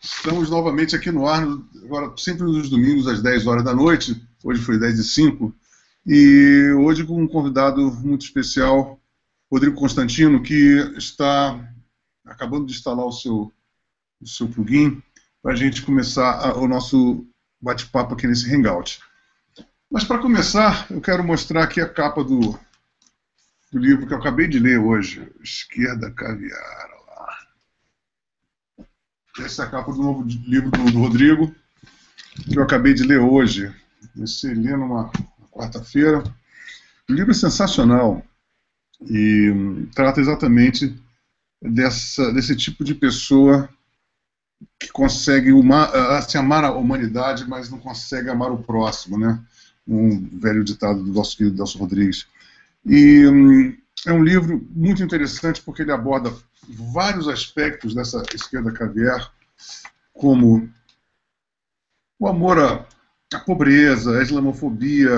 Estamos novamente aqui no ar, agora sempre nos domingos às 10 horas da noite, hoje foi 10h05, e hoje com um convidado muito especial, Rodrigo Constantino, que está acabando de instalar o seu plugin para a gente começar o nosso bate-papo aqui nesse Hangout. Mas para começar, eu quero mostrar aqui a capa do livro que eu acabei de ler hoje, Esquerda Caviar. Essa é a capa do novo livro do Rodrigo, que eu acabei de ler hoje. Comecei lendo uma quarta-feira. O livro é sensacional e trata exatamente desse tipo de pessoa que consegue amar a humanidade, mas não consegue amar o próximo, né? Um velho ditado do nosso querido Nelson Rodrigues. E é um livro muito interessante porque ele aborda vários aspectos dessa esquerda caviar, como o amor à pobreza, a islamofobia,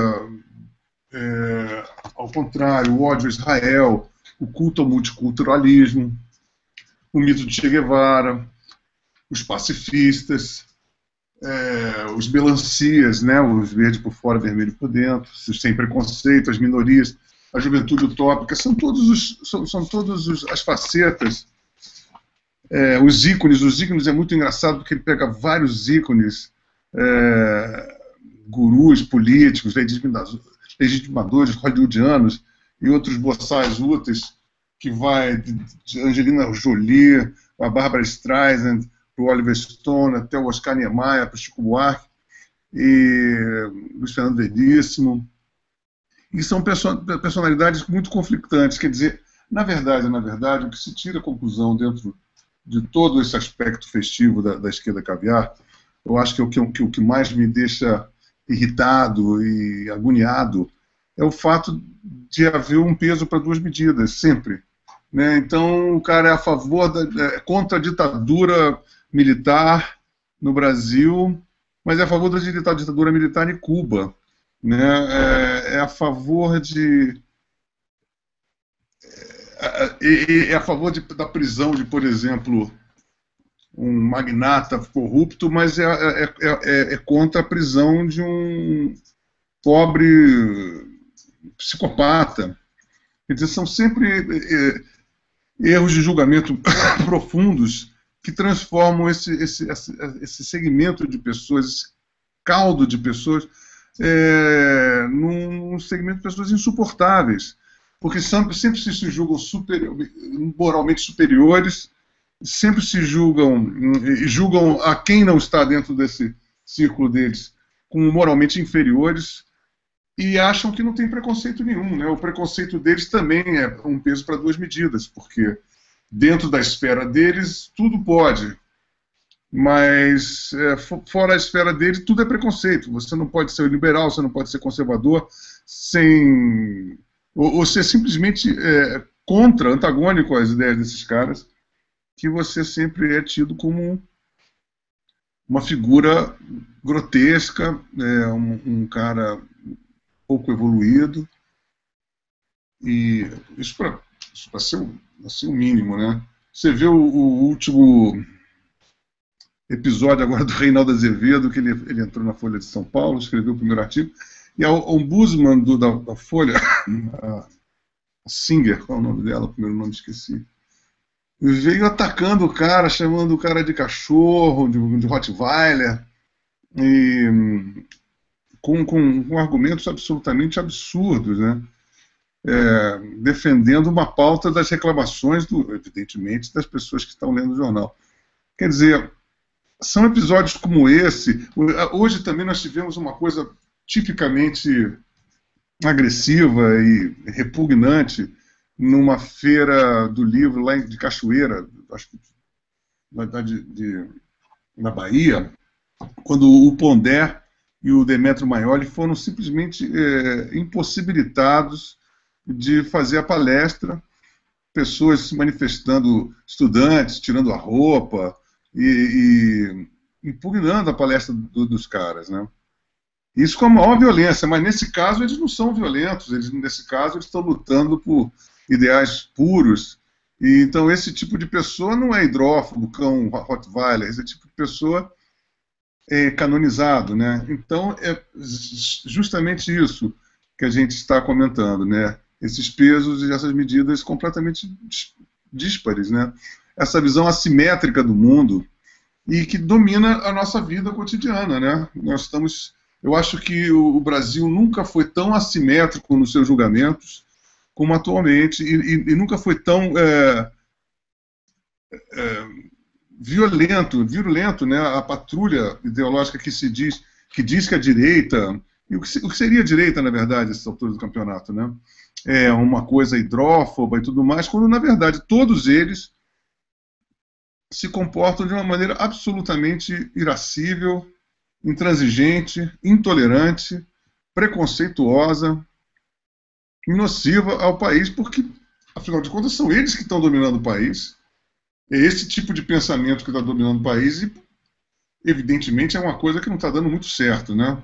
ao contrário, o ódio a Israel, o culto ao multiculturalismo, o mito de Che Guevara, os pacifistas, os melancias, né, os verde por fora, vermelho por dentro, sem preconceito, as minorias, a juventude utópica, são todas as facetas, os ícones. Os ícones é muito engraçado porque ele pega vários ícones, gurus, políticos, legitimadores, hollywoodianos e outros boçais úteis, que vai de Angelina Jolie, a Barbara Streisand, para o Oliver Stone, até o Oscar Niemeyer, para o Chico Buarque, e Luiz Fernando Veríssimo. E são personalidades muito conflitantes, quer dizer, na verdade, o que se tira a conclusão dentro de todo esse aspecto festivo da esquerda caviar, eu acho que o que mais me deixa irritado e agoniado é o fato de haver um peso para duas medidas, sempre. Né? Então, o cara é a favor, contra a ditadura militar no Brasil, mas é a favor da ditadura militar em Cuba. Né, é a favor da prisão de, por exemplo, um magnata corrupto, mas é contra a prisão de um pobre psicopata. Quer dizer, são sempre erros de julgamento profundos que transformam esse segmento de pessoas, esse caldo de pessoas, num segmento de pessoas insuportáveis, porque sempre se julgam moralmente superiores, sempre se julgam a quem não está dentro desse círculo deles como moralmente inferiores e acham que não tem preconceito nenhum, né? O preconceito deles também é um peso para duas medidas, porque dentro da esfera deles tudo pode. Mas fora a esfera dele, tudo é preconceito. Você não pode ser liberal, você não pode ser conservador, ou ser simplesmente contra, antagônico às ideias desses caras, que você sempre é tido como uma figura grotesca, um cara pouco evoluído. E isso para ser assim, o mínimo, né? Você vê o último episódio agora do Reinaldo Azevedo, que ele entrou na Folha de São Paulo, escreveu o primeiro artigo, e a ombudsman da Folha, a Singer, qual é o nome dela, o primeiro nome esqueci, veio atacando o cara, chamando o cara de cachorro, de Rottweiler, e com argumentos absolutamente absurdos, né? Defendendo uma pauta das reclamações, evidentemente, das pessoas que estão lendo o jornal. Quer dizer, são episódios como esse. Hoje também nós tivemos uma coisa tipicamente agressiva e repugnante numa feira do livro lá de Cachoeira, acho que na Bahia, quando o Pondé e o Demetrio Maioli foram simplesmente impossibilitados de fazer a palestra, pessoas se manifestando, estudantes, tirando a roupa, e impugnando a palestra dos caras, né? Isso com a maior violência, mas nesse caso eles não são violentos, nesse caso eles estão lutando por ideais puros E, então, esse tipo de pessoa não é hidrófobo, cão, rottweiler, esse tipo de pessoa é canonizado, né? Então, é justamente isso que a gente está comentando, né? Esses pesos e essas medidas completamente díspares, né? Essa visão assimétrica do mundo e que domina a nossa vida cotidiana, né? Nós estamos... Eu acho que o Brasil nunca foi tão assimétrico nos seus julgamentos como atualmente, e nunca foi tão virulento, né? A patrulha ideológica que se diz que a direita, e o que seria a direita, na verdade, nessa altura do campeonato, né? É uma coisa hidrófoba e tudo mais, quando, na verdade, todos eles se comportam de uma maneira absolutamente irascível, intransigente, intolerante, preconceituosa e nociva ao país, porque, afinal de contas, são eles que estão dominando o país. É esse tipo de pensamento que está dominando o país e, evidentemente, é uma coisa que não está dando muito certo, né?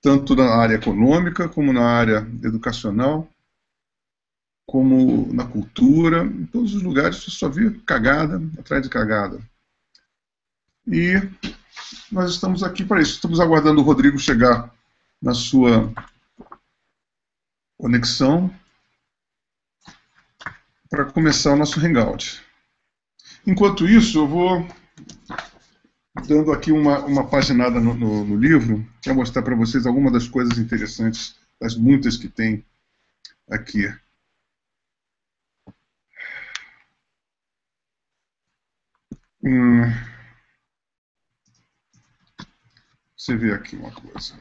Tanto na área econômica, como na área educacional, como na cultura, em todos os lugares você só vê cagada atrás de cagada. E nós estamos aqui para isso, estamos aguardando o Rodrigo chegar na sua conexão para começar o nosso Hangout. Enquanto isso, eu vou dando aqui uma paginada no livro, para mostrar para vocês algumas das coisas interessantes, das muitas que tem aqui. Você vê aqui uma coisa.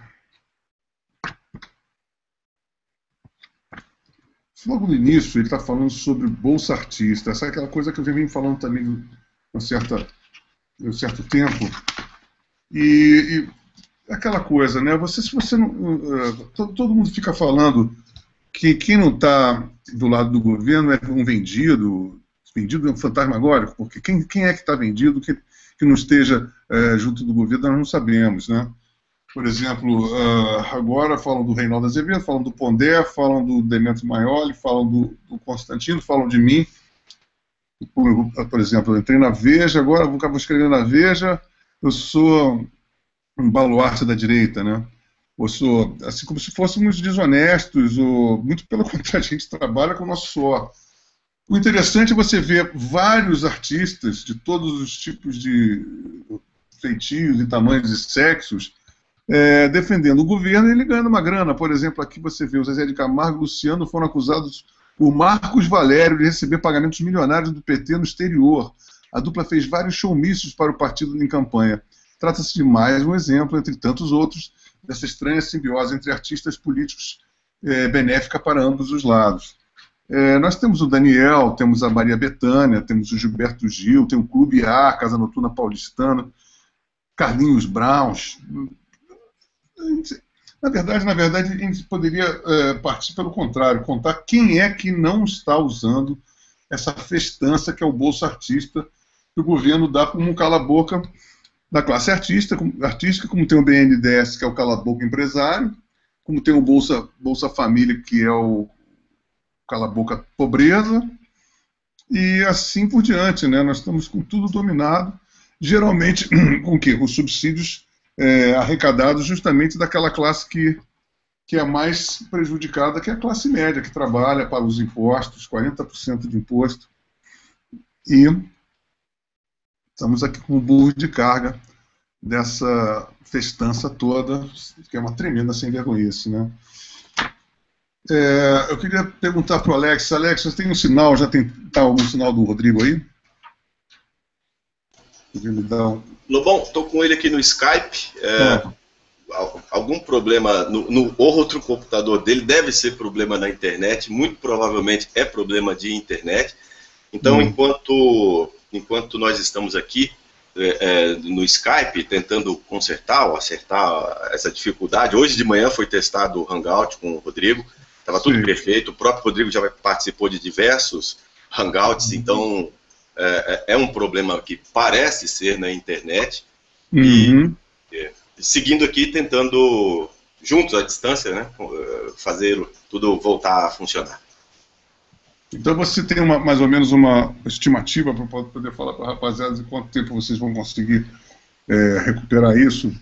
Logo no início, ele está falando sobre Bolsa Artista. Essa é aquela coisa que eu já vim falando também um certo tempo. E aquela coisa, né? Se você não, todo mundo fica falando que quem não está do lado do governo é um vendido. Vendido é um fantasmagórico, porque quem é que está vendido que não esteja junto do governo, nós não sabemos, né? Por exemplo, agora falam do Reinaldo Azevedo, falam do Pondé, falam do Demetrio Maioli, falam do Constantino, falam de mim. Por exemplo, eu entrei na Veja, agora vou escrever na Veja, eu sou um baluarte da direita, né? Eu sou, assim como se fôssemos desonestos, ou muito pelo contrário, a gente trabalha com o nosso suor. O interessante é você ver vários artistas de todos os tipos de feitios e tamanhos e sexos defendendo o governo e ele ganhando uma grana. Por exemplo, aqui você vê o Zezé de Camargo e o Luciano foram acusados por Marcos Valério de receber pagamentos milionários do PT no exterior. A dupla fez vários showmícios para o partido em campanha. Trata-se de mais um exemplo, entre tantos outros, dessa estranha simbiose entre artistas políticos benéfica para ambos os lados. Nós temos o Daniel, temos a Maria Bethânia, temos o Gilberto Gil, tem o Clube A, Casa Noturna Paulistana, Carlinhos Brauns. Na verdade, a gente poderia partir pelo contrário, contar quem é que não está usando essa festança que é o Bolsa Artista, que o governo dá como um cala-boca da classe artística, como tem o BNDES, que é o cala-boca empresário, como tem o Bolsa Família, que é o cala a boca pobreza, e assim por diante, né? Nós estamos com tudo dominado, geralmente com o quê? Com subsídios arrecadados justamente daquela classe que é mais prejudicada, que é a classe média, que trabalha, paga os impostos, 40% de imposto, e estamos aqui com o burro de carga dessa festança toda, que é uma tremenda sem vergonhice, né? Eu queria perguntar para o Alex. Alex, você tem um sinal? Já tem algum sinal do Rodrigo aí? Lobão, estou com ele aqui no Skype. Algum problema no outro computador dele, deve ser problema na internet, muito provavelmente é problema de internet. Então, enquanto nós estamos aqui no Skype, tentando consertar ou acertar essa dificuldade, hoje de manhã foi testado o Hangout com o Rodrigo. Estava tudo perfeito, o próprio Rodrigo já participou de diversos Hangouts, então é um problema que parece ser na internet. E seguindo aqui, tentando, juntos à distância, né, fazer tudo voltar a funcionar. Então você tem uma, mais ou menos uma estimativa para poder falar para a rapaziada de quanto tempo vocês vão conseguir recuperar isso?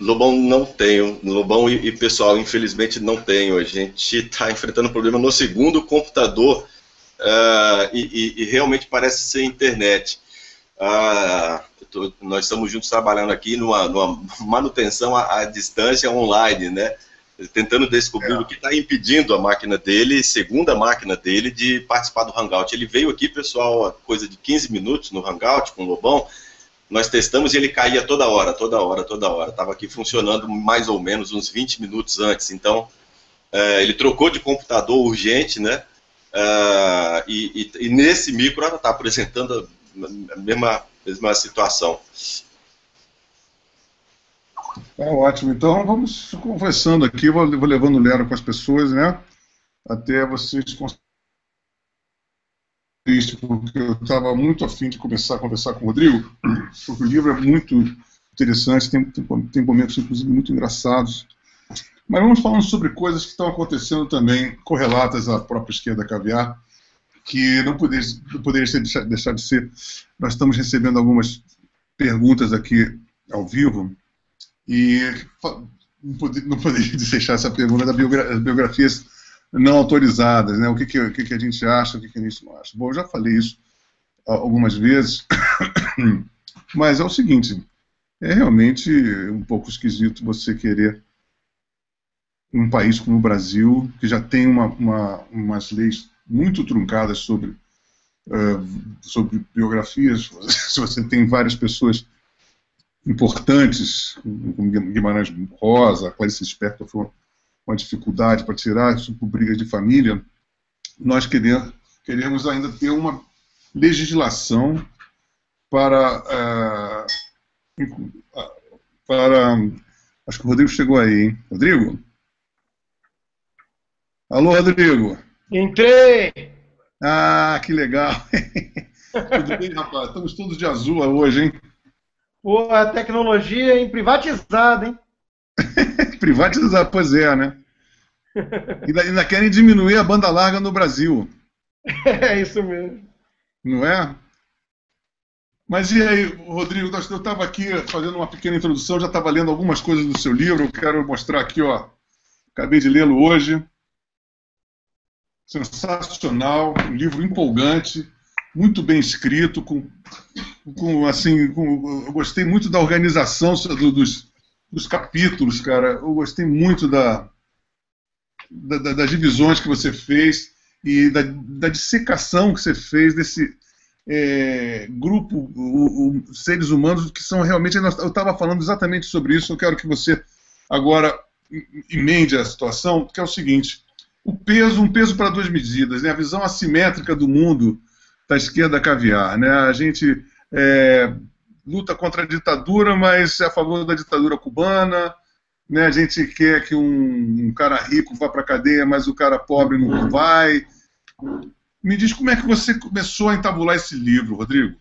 Lobão, não tenho. Lobão e pessoal, infelizmente não tenho. A gente está enfrentando um problema no segundo computador e realmente parece ser internet. Nós estamos juntos trabalhando aqui numa manutenção à distância online, né? Tentando descobrir o que está impedindo a máquina dele, segunda máquina dele, de participar do Hangout. Ele veio aqui, pessoal, coisa de 15 minutos no Hangout com o Lobão. Nós testamos e ele caía toda hora, toda hora, toda hora. Estava aqui funcionando mais ou menos uns 20 minutos antes. Então, ele trocou de computador urgente, né? E nesse micro ela está apresentando a mesma situação. Tá ótimo. Então, vamos conversando aqui. Vou levando o Lero com as pessoas, né? Até vocês porque eu estava muito afim de começar a conversar com o Rodrigo, porque o livro é muito interessante, tem momentos, inclusive, muito engraçados. Mas vamos falando sobre coisas que estão acontecendo também, correlatas à própria Esquerda Caviar, que não poderia deixar de ser. Nós estamos recebendo algumas perguntas aqui ao vivo, e não poderia deixar essa pergunta das biografias não autorizadas, né? O que a gente acha, o que a gente não acha. Bom, eu já falei isso algumas vezes, mas é o seguinte, é realmente um pouco esquisito você querer um país como o Brasil, que já tem umas leis muito truncadas sobre biografias. Se você tem várias pessoas importantes, como Guimarães Rosa, Clarice Lispector, foi uma dificuldade para tirar isso por brigas de família. Nós queremos ainda ter uma legislação para... Acho que o Rodrigo chegou aí, hein? Rodrigo? Alô, Rodrigo? Entrei! Ah, que legal! Tudo bem, rapaz? Estamos todos de azul hoje, hein? Pô, a tecnologia, hein? Privatizada, hein? Privatizar, pois é, né? Ainda querem diminuir a banda larga no Brasil. É isso mesmo. Não é? Mas e aí, Rodrigo, eu estava aqui fazendo uma pequena introdução, já estava lendo algumas coisas do seu livro, eu quero mostrar aqui, ó. Acabei de lê-lo hoje. Sensacional, um livro empolgante, muito bem escrito, eu gostei muito da organização dos capítulos, cara. Eu gostei muito das divisões que você fez e da dissecação que você fez desse grupo, seres humanos, que são realmente... Eu estava falando exatamente sobre isso, eu quero que você agora emende a situação, que é o seguinte, um peso para duas medidas, né? A visão assimétrica do mundo da Esquerda Caviar, né? A gente... luta contra a ditadura, mas é a favor da ditadura cubana, né? A gente quer que um cara rico vá para a cadeia, mas o cara pobre não vai. Me diz como é que você começou a entabular esse livro, Rodrigo?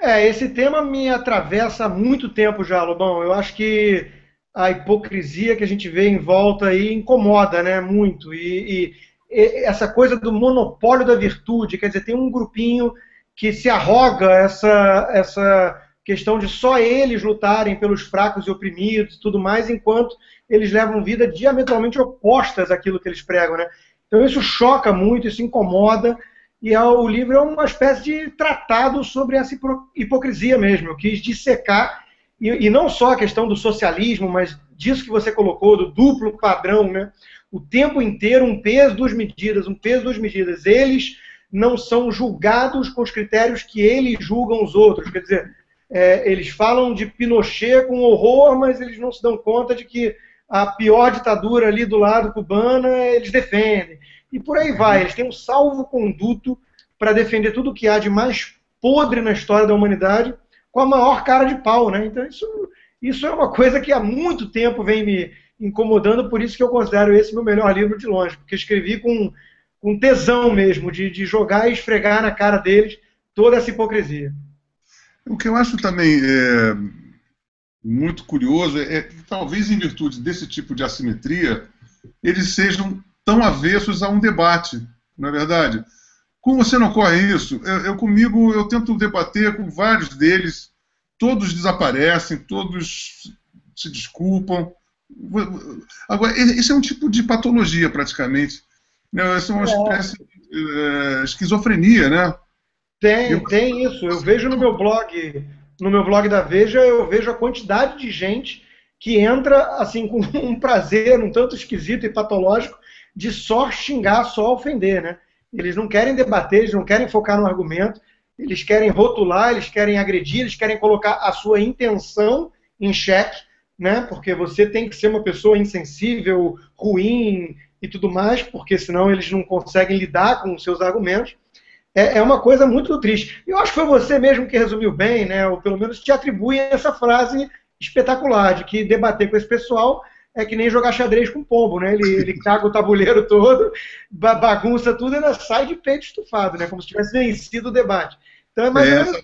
Esse tema me atravessa há muito tempo já, Lobão. Eu acho que a hipocrisia que a gente vê em volta aí incomoda, né, muito. E essa coisa do monopólio da virtude, quer dizer, tem um grupinho que se arroga essa questão de só eles lutarem pelos fracos e oprimidos e tudo mais, enquanto eles levam vida diametralmente opostas àquilo que eles pregam, né? Então isso choca muito, isso incomoda, e o livro é uma espécie de tratado sobre essa hipocrisia mesmo. Eu quis dissecar, e não só a questão do socialismo, mas disso que você colocou, do duplo padrão, né? O tempo inteiro um peso, duas medidas, um peso, duas medidas. Eles não são julgados com os critérios que eles julgam os outros. Quer dizer, eles falam de Pinochet com horror, mas eles não se dão conta de que a pior ditadura ali do lado cubana eles defendem. E por aí vai, eles têm um salvo-conduto para defender tudo o que há de mais podre na história da humanidade com a maior cara de pau, né? Então isso é uma coisa que há muito tempo vem me incomodando, por isso que eu considero esse meu melhor livro de longe, porque escrevi com tesão mesmo, de jogar e esfregar na cara deles toda essa hipocrisia. O que eu acho também muito curioso é que talvez em virtude desse tipo de assimetria, eles sejam tão avessos a um debate, não é verdade? Como você não corre isso? Eu tento debater com vários deles, todos desaparecem, todos se desculpam. Agora, esse é um tipo de patologia, praticamente. Essa é uma espécie de esquizofrenia, né? Tem isso. Eu vejo no meu blog da Veja, eu vejo a quantidade de gente que entra assim com um prazer um tanto esquisito e patológico de só xingar, só ofender, né? Eles não querem debater, eles não querem focar no argumento, eles querem rotular, eles querem agredir, eles querem colocar a sua intenção em xeque, né? Porque você tem que ser uma pessoa insensível, ruim e tudo mais, porque senão eles não conseguem lidar com os seus argumentos. É uma coisa muito triste. Eu acho que foi você mesmo que resumiu bem, né? Ou pelo menos te atribui essa frase espetacular de que debater com esse pessoal é que nem jogar xadrez com pombo, né? Ele caga o tabuleiro todo, bagunça tudo e ainda sai de peito estufado, né? Como se tivesse vencido o debate. Então, é mais ou menos...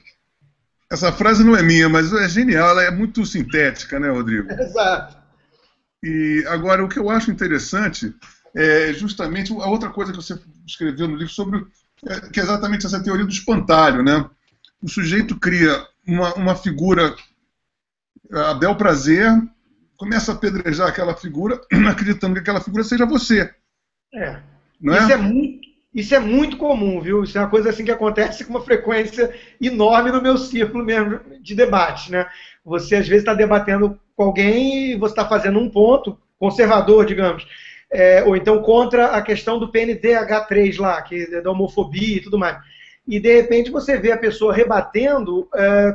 essa frase não é minha, mas é genial, ela é muito sintética, né, Rodrigo? Exato. E agora, o que eu acho interessante é justamente a outra coisa que você escreveu no livro sobre, que é exatamente essa teoria do espantalho, né? O sujeito cria uma figura a bel prazer, começa a apedrejar aquela figura, acreditando que aquela figura seja você. É. Não é? Isso é muito comum, viu? Isso é uma coisa assim que acontece com uma frequência enorme no meu círculo mesmo de debate, né? Você às vezes está debatendo com alguém e você está fazendo um ponto conservador, digamos, ou então contra a questão do PNDH3 lá, que é da homofobia e tudo mais. E, de repente, você vê a pessoa rebatendo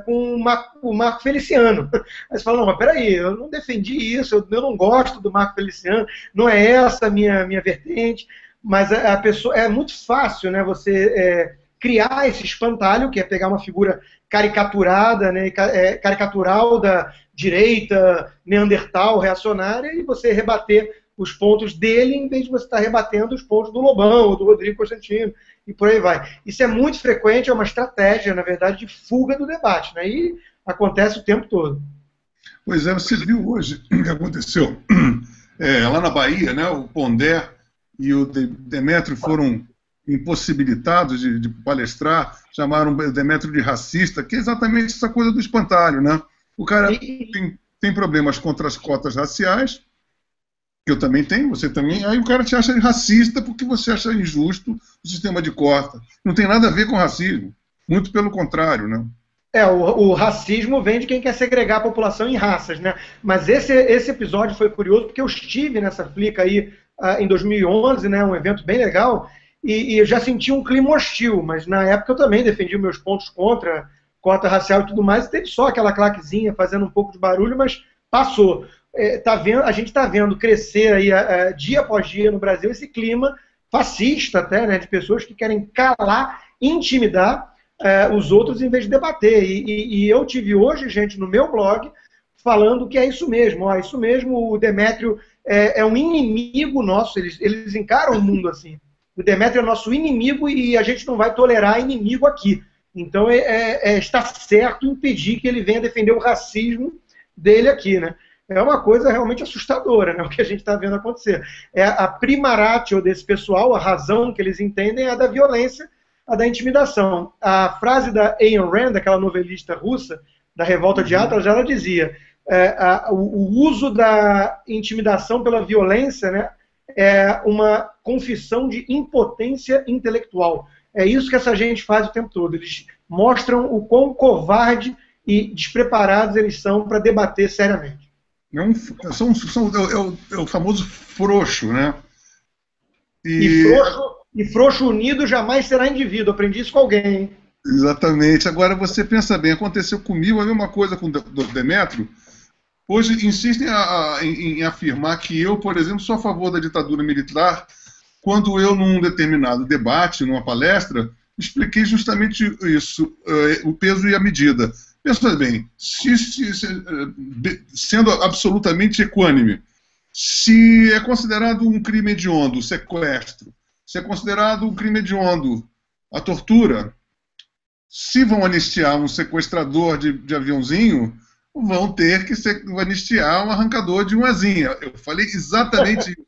com o Marco Feliciano. Aí você fala, não, mas peraí, eu não defendi isso, eu não gosto do Marco Feliciano, não é essa a minha vertente. Mas a pessoa, é muito fácil, né, você criar esse espantalho, que é pegar uma figura caricaturada, né, caricatural da direita, neandertal, reacionária, e você rebater os pontos dele, em vez de você estar rebatendo os pontos do Lobão, ou do Rodrigo Constantino. E por aí vai. Isso é muito frequente, é uma estratégia, na verdade, de fuga do debate, né? E acontece o tempo todo. Pois é, você viu hoje o que aconteceu lá na Bahia, né? O Pondé e o Demétrio foram impossibilitados de palestrar, chamaram o Demétrio de racista, que é exatamente essa coisa do espantalho, né? O cara tem problemas contra as cotas raciais, que eu também tenho, você também, aí o cara te acha racista porque você acha injusto o sistema de cota. Não tem nada a ver com racismo, muito pelo contrário, né? O racismo vem de quem quer segregar a população em raças, né? Mas esse episódio foi curioso porque eu estive nessa flica aí em 2011, né, um evento bem legal, e eu já senti um clima hostil, mas na época eu também defendi meus pontos contra cota racial e tudo mais, e teve só aquela claquezinha fazendo um pouco de barulho, mas passou. A gente está vendo crescer aí, dia após dia no Brasil esse clima fascista até, né, de pessoas que querem calar, intimidar os outros em vez de debater. E eu tive hoje gente no meu blog falando que é isso mesmo, o Demétrio é um inimigo nosso, eles encaram o mundo assim. O Demétrio é nosso inimigo e a gente não vai tolerar inimigo aqui. Então está certo impedir que ele venha defender o racismo dele aqui, né? É uma coisa realmente assustadora, né, o que a gente está vendo acontecer. A prima ratio desse pessoal, a razão que eles entendem é a da violência, a da intimidação. A frase da Ayn Rand, aquela novelista russa, da Revolta de Atlas, ela dizia o uso da intimidação pela violência, né, é uma confissão de impotência intelectual. É isso que essa gente faz o tempo todo. Eles mostram o quão covarde e despreparados eles são para debater seriamente. É o famoso frouxo, né? E frouxo unido jamais será indivíduo. Aprendi isso com alguém, hein? Exatamente. Agora você pensa bem, aconteceu comigo a mesma coisa com o Demétrio. Hoje insistem em afirmar que eu, por exemplo, sou a favor da ditadura militar quando eu, num determinado debate, numa palestra, expliquei justamente isso, o peso e a medida. Pensa bem, sendo absolutamente equânime, se é considerado um crime hediondo o sequestro, se é considerado um crime hediondo a tortura, se vão anistiar um sequestrador de aviãozinho, vão ter que anistiar um arrancador de um asinha. Eu falei exatamente isso.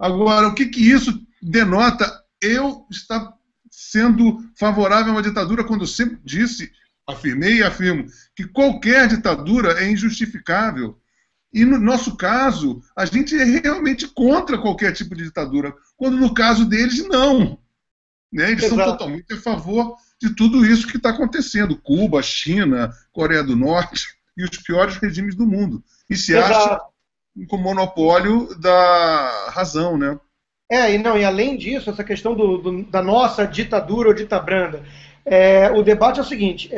Agora, o que que isso denota? Eu estar sendo favorável a uma ditadura quando eu sempre disse, afirmei e afirmo, que qualquer ditadura é injustificável. E no nosso caso, a gente é realmente contra qualquer tipo de ditadura, quando no caso deles, não. Né? Eles são totalmente a favor de tudo isso que está acontecendo. Cuba, China, Coreia do Norte e os piores regimes do mundo. E se acha com o monopólio da razão, né? É, e, não, e além disso, essa questão da nossa ditadura ou ditabranda, o debate é o seguinte,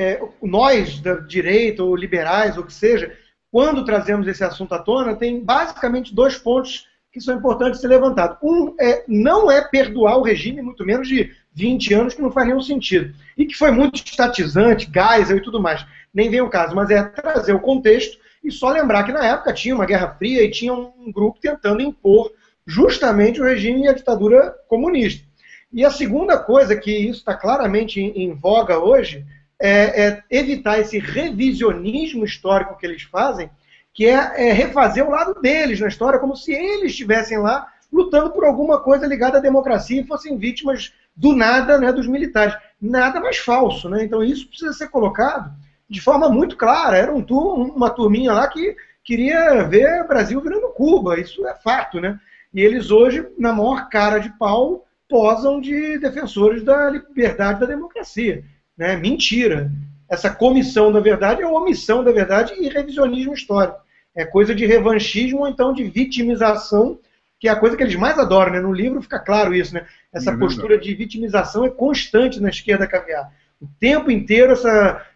nós, da direita ou liberais, ou o que seja, quando trazemos esse assunto à tona, tem basicamente dois pontos que são importantes de ser levantados. Um é, não é perdoar o regime, muito menos de 20 anos, que não faz nenhum sentido, e que foi muito estatizante, Geisel e tudo mais, nem vem o caso, mas é trazer o contexto e só lembrar que na época tinha uma Guerra Fria e tinha um grupo tentando impor justamente o regime e a ditadura comunista. E a segunda coisa, que isso está claramente em voga hoje, é evitar esse revisionismo histórico que eles fazem, que é refazer o lado deles na história, como se eles estivessem lá lutando por alguma coisa ligada à democracia e fossem vítimas do nada, né, dos militares. Nada mais falso, né? Então isso precisa ser colocado de forma muito clara. Era uma turminha lá que queria ver o Brasil virando Cuba, isso é fato, né? E eles hoje, na maior cara de pau, posam de defensores da liberdade e da democracia. Né? Mentira. Essa comissão da verdade é omissão da verdade e revisionismo histórico. É coisa de revanchismo ou então de vitimização, que é a coisa que eles mais adoram. Né? No livro fica claro isso. Né? Essa postura de vitimização é constante na esquerda caviar. O tempo inteiro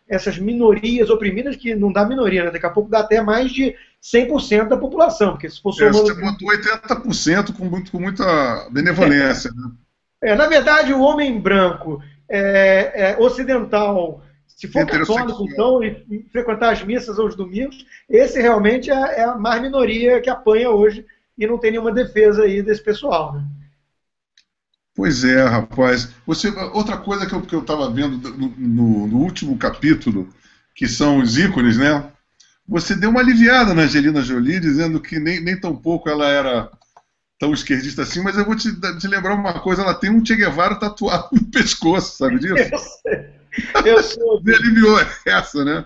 essas minorias oprimidas, que não dá minoria, né? Daqui a pouco dá até mais de 100% da população, porque se fosse... Você botou 80% com muita benevolência. Né? Na verdade, o homem branco ocidental, se for católico, então, e frequentar as missas aos domingos, esse realmente é a mais minoria que apanha hoje e não tem nenhuma defesa aí desse pessoal, né? Pois é, rapaz. Outra coisa que eu estava vendo no último capítulo, que são os ícones, né? Você deu uma aliviada na Angelina Jolie, dizendo que nem tão pouco ela era tão esquerdista assim, mas eu vou te lembrar uma coisa, ela tem um Che Guevara tatuado no pescoço, sabe disso? Eu soube. Você aliviou essa, né?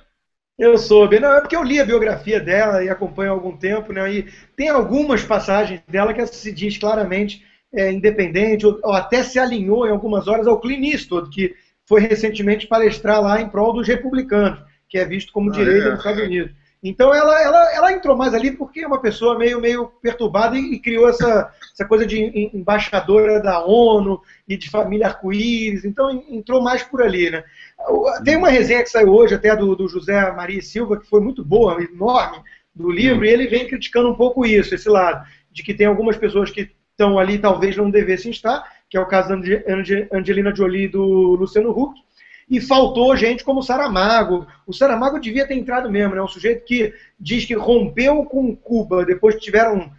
Eu soube. Não, é porque eu li a biografia dela e acompanho há algum tempo, né? E tem algumas passagens dela que se diz claramente... independente, ou até se alinhou em algumas horas ao Clint Eastwood, que foi recentemente palestrar lá em prol dos republicanos, que é visto como direita nos Estados Unidos. Então ela entrou mais ali porque é uma pessoa meio perturbada e criou essa coisa de embaixadora da ONU e de família arco-íris, então entrou mais por ali, né? Tem uma resenha que saiu hoje até do José Maria Silva, que foi muito boa, enorme, do livro, e ele vem criticando um pouco isso, esse lado, de que tem algumas pessoas que estão ali talvez não devessem estar, que é o caso da Angelina Jolie e do Luciano Huck, e faltou gente como Saramago. O Saramago devia ter entrado mesmo, né? Um sujeito que diz que rompeu com Cuba, depois tiveram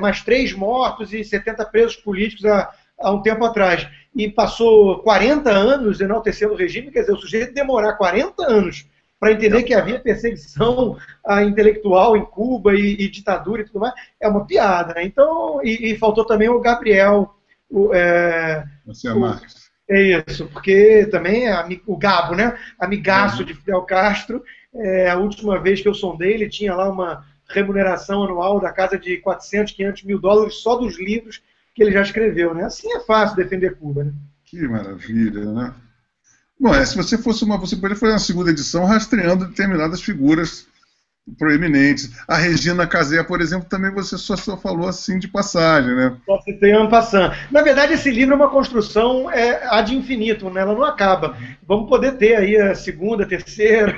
mais 3 mortos e 70 presos políticos há um tempo atrás, e passou 40 anos enaltecendo o regime, quer dizer, o sujeito demorar 40 anos para entender que havia perseguição intelectual em Cuba e ditadura e tudo mais, é uma piada, né? Então, e faltou também o Gabriel. Marques. É isso, porque também o Gabo, né? Amigaço de Fidel Castro, a última vez que eu sondei, ele tinha lá uma remuneração anual da casa de 400, 500 mil dólares só dos livros que ele já escreveu, né? Assim é fácil defender Cuba, né? Que maravilha, né? Bom, se você fosse você poderia fazer uma segunda edição rastreando determinadas figuras proeminentes. A Regina Casé, por exemplo, também você só falou assim de passagem, né? Só se tem ano passando. Na verdade, esse livro é uma construção ad infinitum, né? Ela não acaba. Vamos poder ter aí a segunda, a terceira,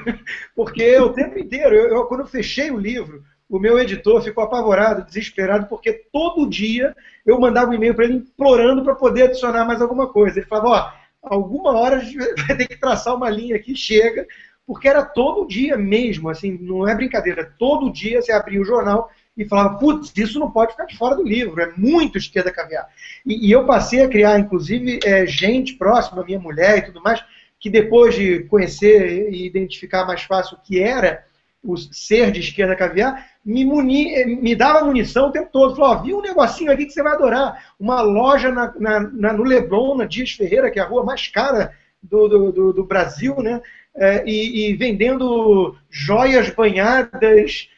porque o tempo inteiro, quando eu fechei o livro, o meu editor ficou apavorado, desesperado, porque todo dia eu mandava um e-mail para ele implorando para poder adicionar mais alguma coisa. Ele falava, alguma hora a gente vai ter que traçar uma linha aqui, chega, porque era todo dia mesmo, assim, não é brincadeira, todo dia você abria o jornal e falava, putz, isso não pode ficar de fora do livro, é muito esquerda caviar. E eu passei a criar, inclusive, gente próxima, minha mulher e tudo mais, que depois de conhecer e identificar mais fácil o que era, o ser de esquerda caviar, me dava munição o tempo todo. Falou, ó, vi um negocinho aqui que você vai adorar. Uma loja no Leblon, na Dias Ferreira, que é a rua mais cara do Brasil, né? E vendendo joias banhadas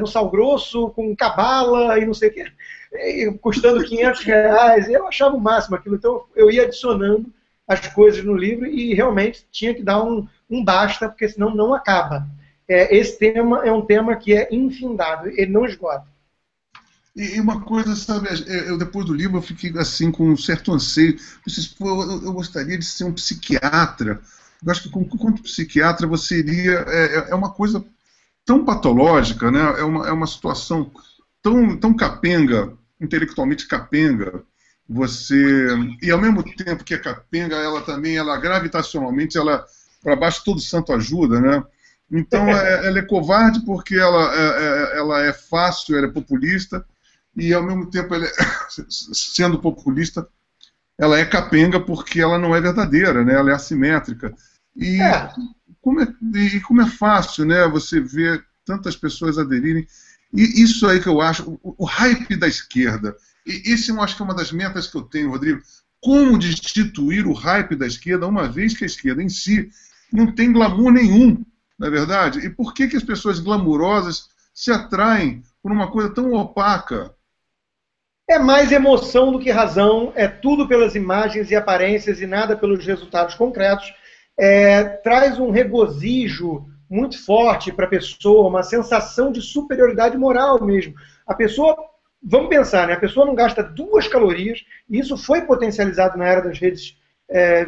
no sal grosso, com cabala e não sei o quê, custando R$500. Eu achava o máximo aquilo. Então, eu ia adicionando as coisas no livro e realmente tinha que dar um basta, porque senão não acaba. Esse tema é um tema que é infindável, ele não esgota. E uma coisa, sabe, eu depois do livro eu fiquei assim com um certo anseio. Eu gostaria de ser um psiquiatra. Eu acho que quanto psiquiatra você iria... É uma coisa tão patológica, né? É uma situação tão capenga, intelectualmente capenga. Você... E ao mesmo tempo que é capenga, ela também, gravitacionalmente, ela para baixo todo santo ajuda, né? Então, ela é covarde porque ela é fácil, ela é populista, e ao mesmo tempo, sendo populista, ela é capenga porque ela não é verdadeira, né? Ela é assimétrica. E como é fácil, né, você ver tantas pessoas aderirem. E isso aí que eu acho, o hype da esquerda. E isso eu acho que é uma das metas que eu tenho, Rodrigo. Como destituir o hype da esquerda, uma vez que a esquerda em si não tem glamour nenhum. Não é verdade? E por que as pessoas glamourosas se atraem por uma coisa tão opaca? É mais emoção do que razão, é tudo pelas imagens e aparências e nada pelos resultados concretos. Traz um regozijo muito forte para a pessoa, uma sensação de superioridade moral mesmo. A pessoa, vamos pensar, né? A pessoa não gasta 2 calorias, e isso foi potencializado na era das redes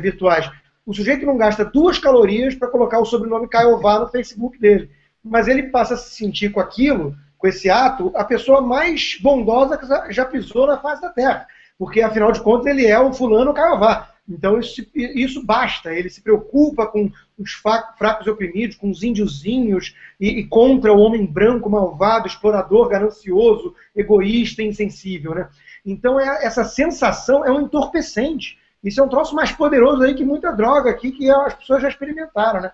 virtuais. O sujeito não gasta 2 calorias para colocar o sobrenome Caiová no Facebook dele. Mas ele passa a se sentir com aquilo, com esse ato, a pessoa mais bondosa que já pisou na face da Terra. Porque, afinal de contas, ele é o fulano Caiová. Então, isso basta. Ele se preocupa com os fracos e oprimidos, com os índiozinhos, e contra o homem branco, malvado, explorador, ganancioso, egoísta e insensível, né? Então, essa sensação é um entorpecente. Isso é um troço mais poderoso aí que muita droga aqui, que as pessoas já experimentaram, né?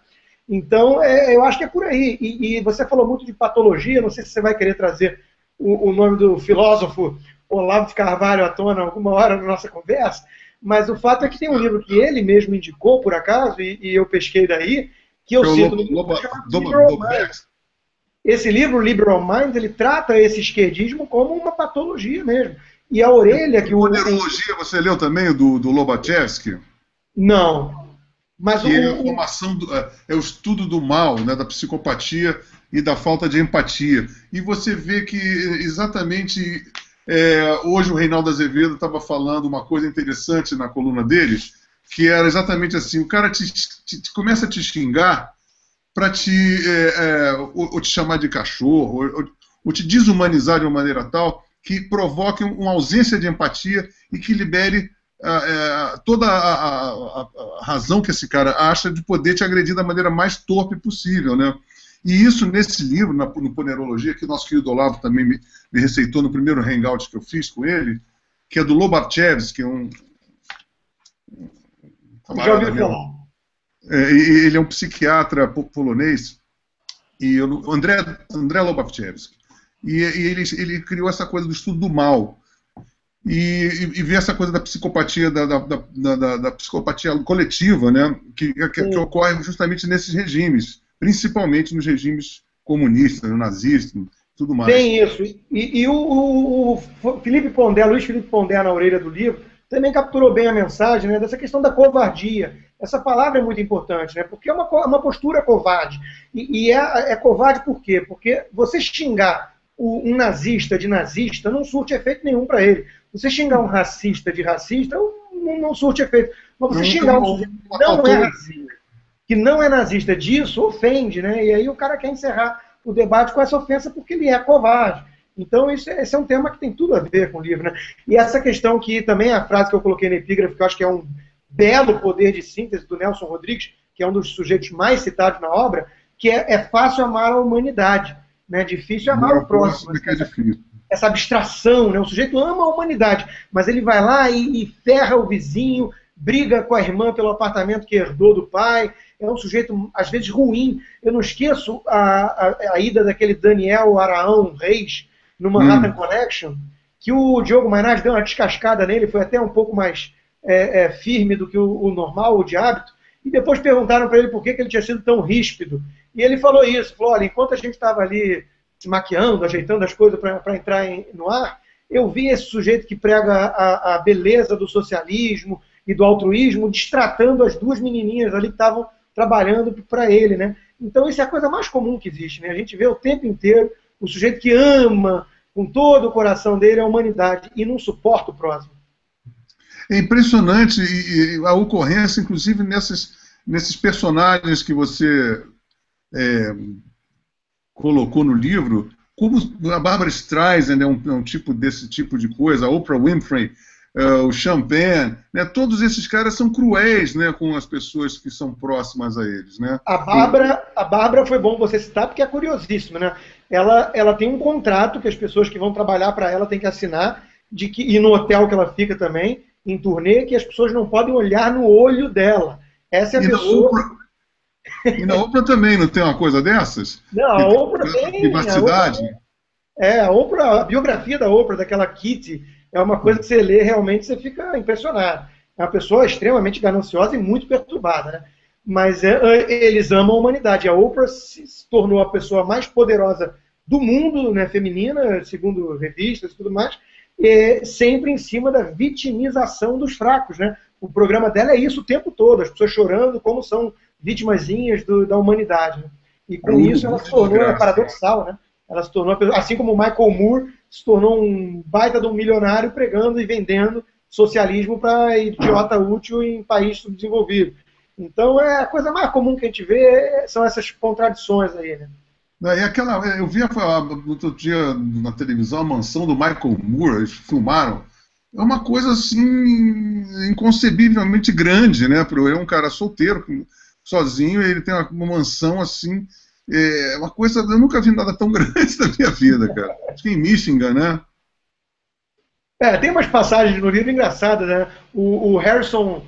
Então, eu acho que é por aí. E você falou muito de patologia, não sei se você vai querer trazer o nome do filósofo Olavo de Carvalho à tona alguma hora na nossa conversa, mas o fato é que tem um livro que ele mesmo indicou, por acaso, e eu pesquei daí, que eu cito no livro, Liberal Mind. Esse livro, Liberal Mind, ele trata esse esquerdismo como uma patologia mesmo. E a orelha que o... Poderologia, você leu também, do Lobachevsky? Não. Mas é o estudo do mal, né, da psicopatia e da falta de empatia. E você vê que, exatamente, hoje o Reinaldo Azevedo estava falando uma coisa interessante na coluna dele, que era exatamente assim, o cara começa a te xingar para ou te chamar de cachorro, ou te desumanizar de uma maneira tal... que provoque uma ausência de empatia e que libere toda a razão que esse cara acha de poder te agredir da maneira mais torpe possível, né? E isso nesse livro, no Ponerologia, que o nosso querido Olavo também me receitou no primeiro hangout que eu fiz com ele, que é do Lobachevsky, já ouviu falar. Ele é um psiquiatra polonês, André Lobachevsky. E ele criou essa coisa do estudo do mal. E vê essa coisa da psicopatia, da psicopatia coletiva, né, que ocorre justamente nesses regimes, principalmente nos regimes comunistas, nazistas, tudo mais. Tem isso. E o Felipe Pondé, Luiz Felipe Pondé, na orelha do livro, também capturou bem a mensagem, né, dessa questão da covardia. Essa palavra é muito importante, né, porque é uma postura covarde. E é covarde por quê? Porque você xingar um nazista de nazista não surte efeito nenhum para ele. Você xingar um racista de racista não surte efeito. Mas você xingar um que não é racista, que não é nazista disso, ofende, né? E aí o cara quer encerrar o debate com essa ofensa porque ele é covarde. Então esse é um tema que tem tudo a ver com o livro, né? E essa questão que também é a frase que eu coloquei na epígrafe, que eu acho que é um belo poder de síntese do Nelson Rodrigues, que é um dos sujeitos mais citados na obra, que é fácil amar a humanidade. Né, difícil é amar o próximo. Essa abstração, né? O sujeito ama a humanidade, mas ele vai lá e ferra o vizinho, briga com a irmã pelo apartamento que herdou do pai, é um sujeito, às vezes, ruim. Eu não esqueço a ida daquele Daniel Araão Reis no Manhattan Connection, que o Diogo Maynard deu uma descascada nele, foi até um pouco mais firme do que o normal, o de hábito, e depois perguntaram para ele por que ele tinha sido tão ríspido. E ele falou isso, falou, olha, enquanto a gente estava ali se maquiando, ajeitando as coisas para entrar no ar, eu vi esse sujeito que prega a beleza do socialismo e do altruísmo, destratando as duas menininhas ali que estavam trabalhando para ele, né? Então isso é a coisa mais comum que existe, né? A gente vê o tempo inteiro o sujeito que ama com todo o coração dele a humanidade e não suporta o próximo. É impressionante a ocorrência, inclusive, nesses personagens que você colocou no livro, como a Barbra Streisand é um tipo desse tipo de coisa, a Oprah Winfrey, o Champagne, né, todos esses caras são cruéis, né, com as pessoas que são próximas a eles, né? A Barbra foi bom você citar porque é curiosíssimo, né? Ela tem um contrato que as pessoas que vão trabalhar para ela têm que assinar, de que, e no hotel que ela fica também, em turnê, que as pessoas não podem olhar no olho dela. Essa é a pessoa... E na Oprah também não tem uma coisa dessas? Não, a Oprah tem. Privacidade? A biografia da Oprah, daquela Kitty, é uma coisa que você lê realmente, você fica impressionado. É uma pessoa extremamente gananciosa e muito perturbada, né? Mas eles amam a humanidade. A Oprah se tornou a pessoa mais poderosa do mundo, né, feminina, segundo revistas e tudo mais, sempre em cima da vitimização dos fracos, né? O programa dela é isso o tempo todo, as pessoas chorando como são vitimazinhas da humanidade, né? E com isso ela se tornou paradoxal, né? Ela se tornou, assim como o Michael Moore se tornou um baita de um milionário pregando e vendendo socialismo para idiota útil em país subdesenvolvido. Então a coisa mais comum que a gente vê são essas contradições aí, né? Eu vi outro dia na televisão a mansão do Michael Moore, eles filmaram. É uma coisa assim inconcebivelmente grande, né? É um cara solteiro, sozinho, e ele tem uma mansão assim. É uma coisa, eu nunca vi nada tão grande na minha vida, cara. Acho que em Michigan, né? Tem umas passagens no livro engraçadas, né? O Harrison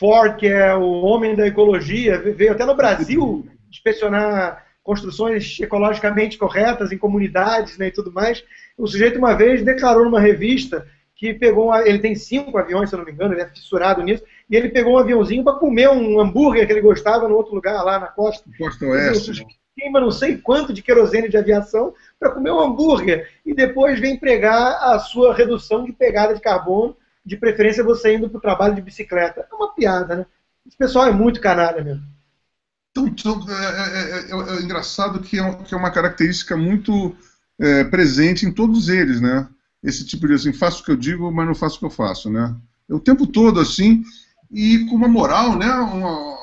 Ford, que é o homem da ecologia, veio até no Brasil inspecionar construções ecologicamente corretas em comunidades, né, e tudo mais. O sujeito uma vez declarou numa revista que pegou, ele tem 5 aviões, se eu não me engano, ele é fissurado nisso, e ele pegou um aviãozinho para comer um hambúrguer que ele gostava no outro lugar lá na costa. Costa Oeste. Queima não sei quanto de querosene de aviação para comer um hambúrguer e depois vem pregar a sua redução de pegada de carbono, de preferência você indo para o trabalho de bicicleta. É uma piada, né? Esse pessoal é muito canalha mesmo. Então, é engraçado que é uma característica muito presente em todos eles, né? Esse tipo de assim, faço o que eu digo, mas não faço o que eu faço, né? É o tempo todo assim, e com uma moral, né? Uma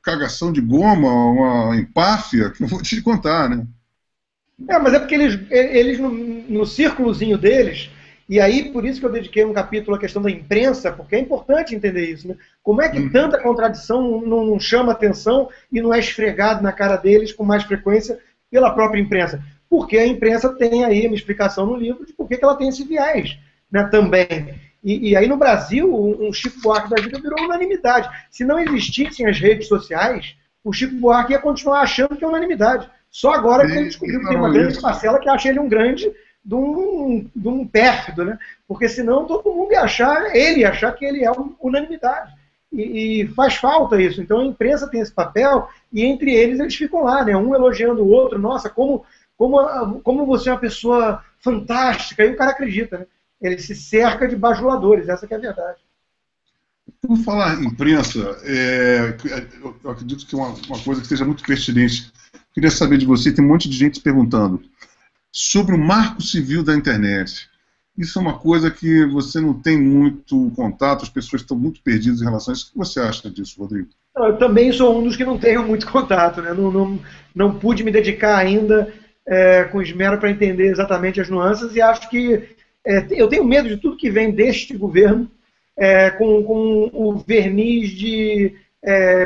cagação de goma, uma empáfia, que eu vou te contar, né? Mas é porque eles no círculozinho deles, e aí por isso que eu dediquei um capítulo à questão da imprensa, porque é importante entender isso, né? Como é que tanta contradição não chama atenção e não é esfregado na cara deles com mais frequência pela própria imprensa? Porque a imprensa tem aí uma explicação no livro de por que ela tem esse viés, né, também. E aí no Brasil, um Chico Buarque da vida virou unanimidade. Se não existissem as redes sociais, o Chico Buarque ia continuar achando que é unanimidade. Só agora que ele descobriu que tem uma grande parcela que acha ele um grande de um pérfido, né? Porque senão todo mundo ia achar, que ele é unanimidade. E faz falta isso. Então a imprensa tem esse papel e entre eles ficam lá, né? Um elogiando o outro. Nossa, como você é uma pessoa fantástica. E o cara acredita, né? Ele se cerca de bajuladores, essa que é a verdade. Por falar em imprensa, eu acredito que é uma coisa que seja muito pertinente. Queria saber de você, tem um monte de gente perguntando sobre o marco civil da internet. Isso é uma coisa que você não tem muito contato, as pessoas estão muito perdidas em relação a isso. O que você acha disso, Rodrigo? Eu também sou um dos que não tenho muito contato, né? Não pude me dedicar ainda com esmero para entender exatamente as nuances, e acho que eu tenho medo de tudo que vem deste governo com o verniz de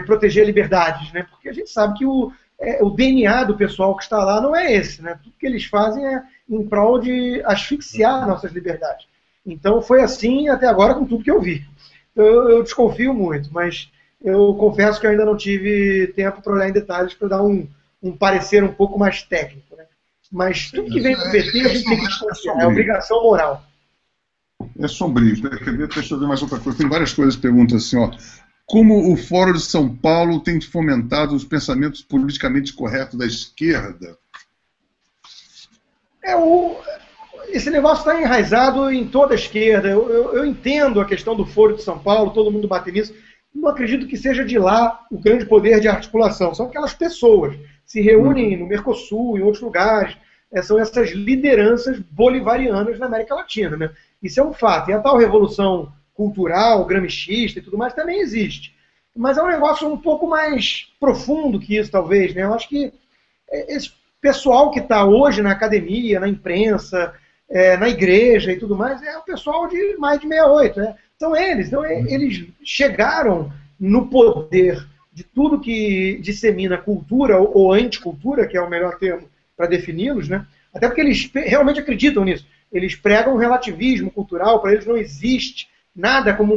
proteger liberdades, né? Porque a gente sabe que o DNA do pessoal que está lá não é esse, né? Tudo que eles fazem é em prol de asfixiar nossas liberdades. Então foi assim até agora com tudo que eu vi. eu desconfio muito, mas eu confesso que eu ainda não tive tempo para olhar em detalhes para dar um parecer um pouco mais técnico, né? Mas tudo que vem do PT a gente tem que distanciar, é obrigação moral. É sombrio. Deixa eu ver mais outra coisa. Tem várias coisas que perguntam assim, ó. Como o Fórum de São Paulo tem fomentado os pensamentos politicamente corretos da esquerda? Esse negócio está enraizado em toda a esquerda. Eu entendo a questão do Fórum de São Paulo, todo mundo bate nisso. Não acredito que seja de lá o grande poder de articulação. São aquelas pessoas que se reúnem no Mercosul, em outros lugares. São essas lideranças bolivarianas na América Latina, né? Isso é um fato. E a tal revolução cultural, gramscista e tudo mais também existe. Mas é um negócio um pouco mais profundo que isso, talvez, né? Eu acho que esse pessoal que está hoje na academia, na imprensa, na igreja e tudo mais, é o pessoal de mais de 68, né? São eles. Então, eles chegaram no poder de tudo que dissemina cultura ou anticultura, que é o melhor termo para defini-los, né? Até porque eles realmente acreditam nisso. Eles pregam um relativismo cultural, para eles não existe nada como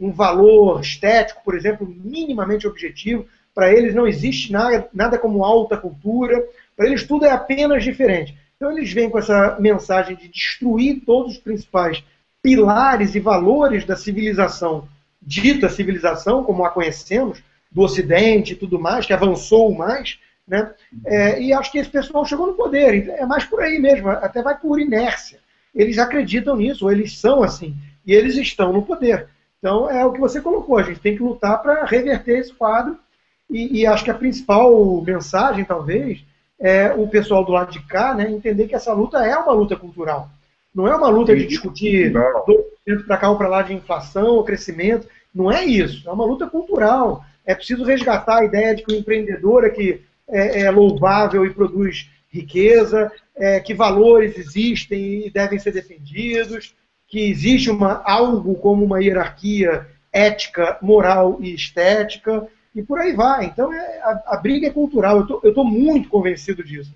um valor estético, por exemplo, minimamente objetivo. Para eles não existe nada como alta cultura. Para eles tudo é apenas diferente. Então eles vêm com essa mensagem de destruir todos os principais pilares e valores da civilização, dita civilização, como a conhecemos, do Ocidente e tudo mais, que avançou mais, né? E acho que esse pessoal chegou no poder, é mais por aí mesmo, até vai por inércia. Eles acreditam nisso, eles são assim, e eles estão no poder. Então é o que você colocou, a gente tem que lutar para reverter esse quadro, e acho que a principal mensagem, talvez, é o pessoal do lado de cá, né, entender que essa luta é uma luta cultural. Não é uma luta de discutir 2% para cá ou para lá de inflação ou crescimento, não é isso, é uma luta cultural. É preciso resgatar a ideia de que o empreendedor é que é louvável e produz riqueza, que valores existem e devem ser defendidos, que existe algo como uma hierarquia ética, moral e estética, e por aí vai. Então a briga é cultural, eu estou muito convencido disso.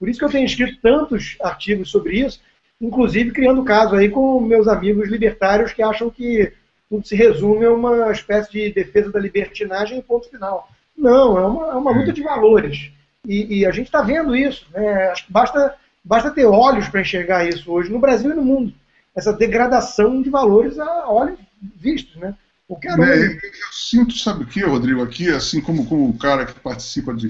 Por isso que eu tenho escrito tantos artigos sobre isso, inclusive criando caso aí com meus amigos libertários que acham que tudo se resume a uma espécie de defesa da libertinagem e ponto final. Não, é uma luta de valores. E a gente está vendo isso, né? Acho que basta ter olhos para enxergar isso hoje, no Brasil e no mundo. Essa degradação de valores a olhos vistos, né? Eu sinto, sabe o que, Rodrigo, aqui, assim como o cara que participa do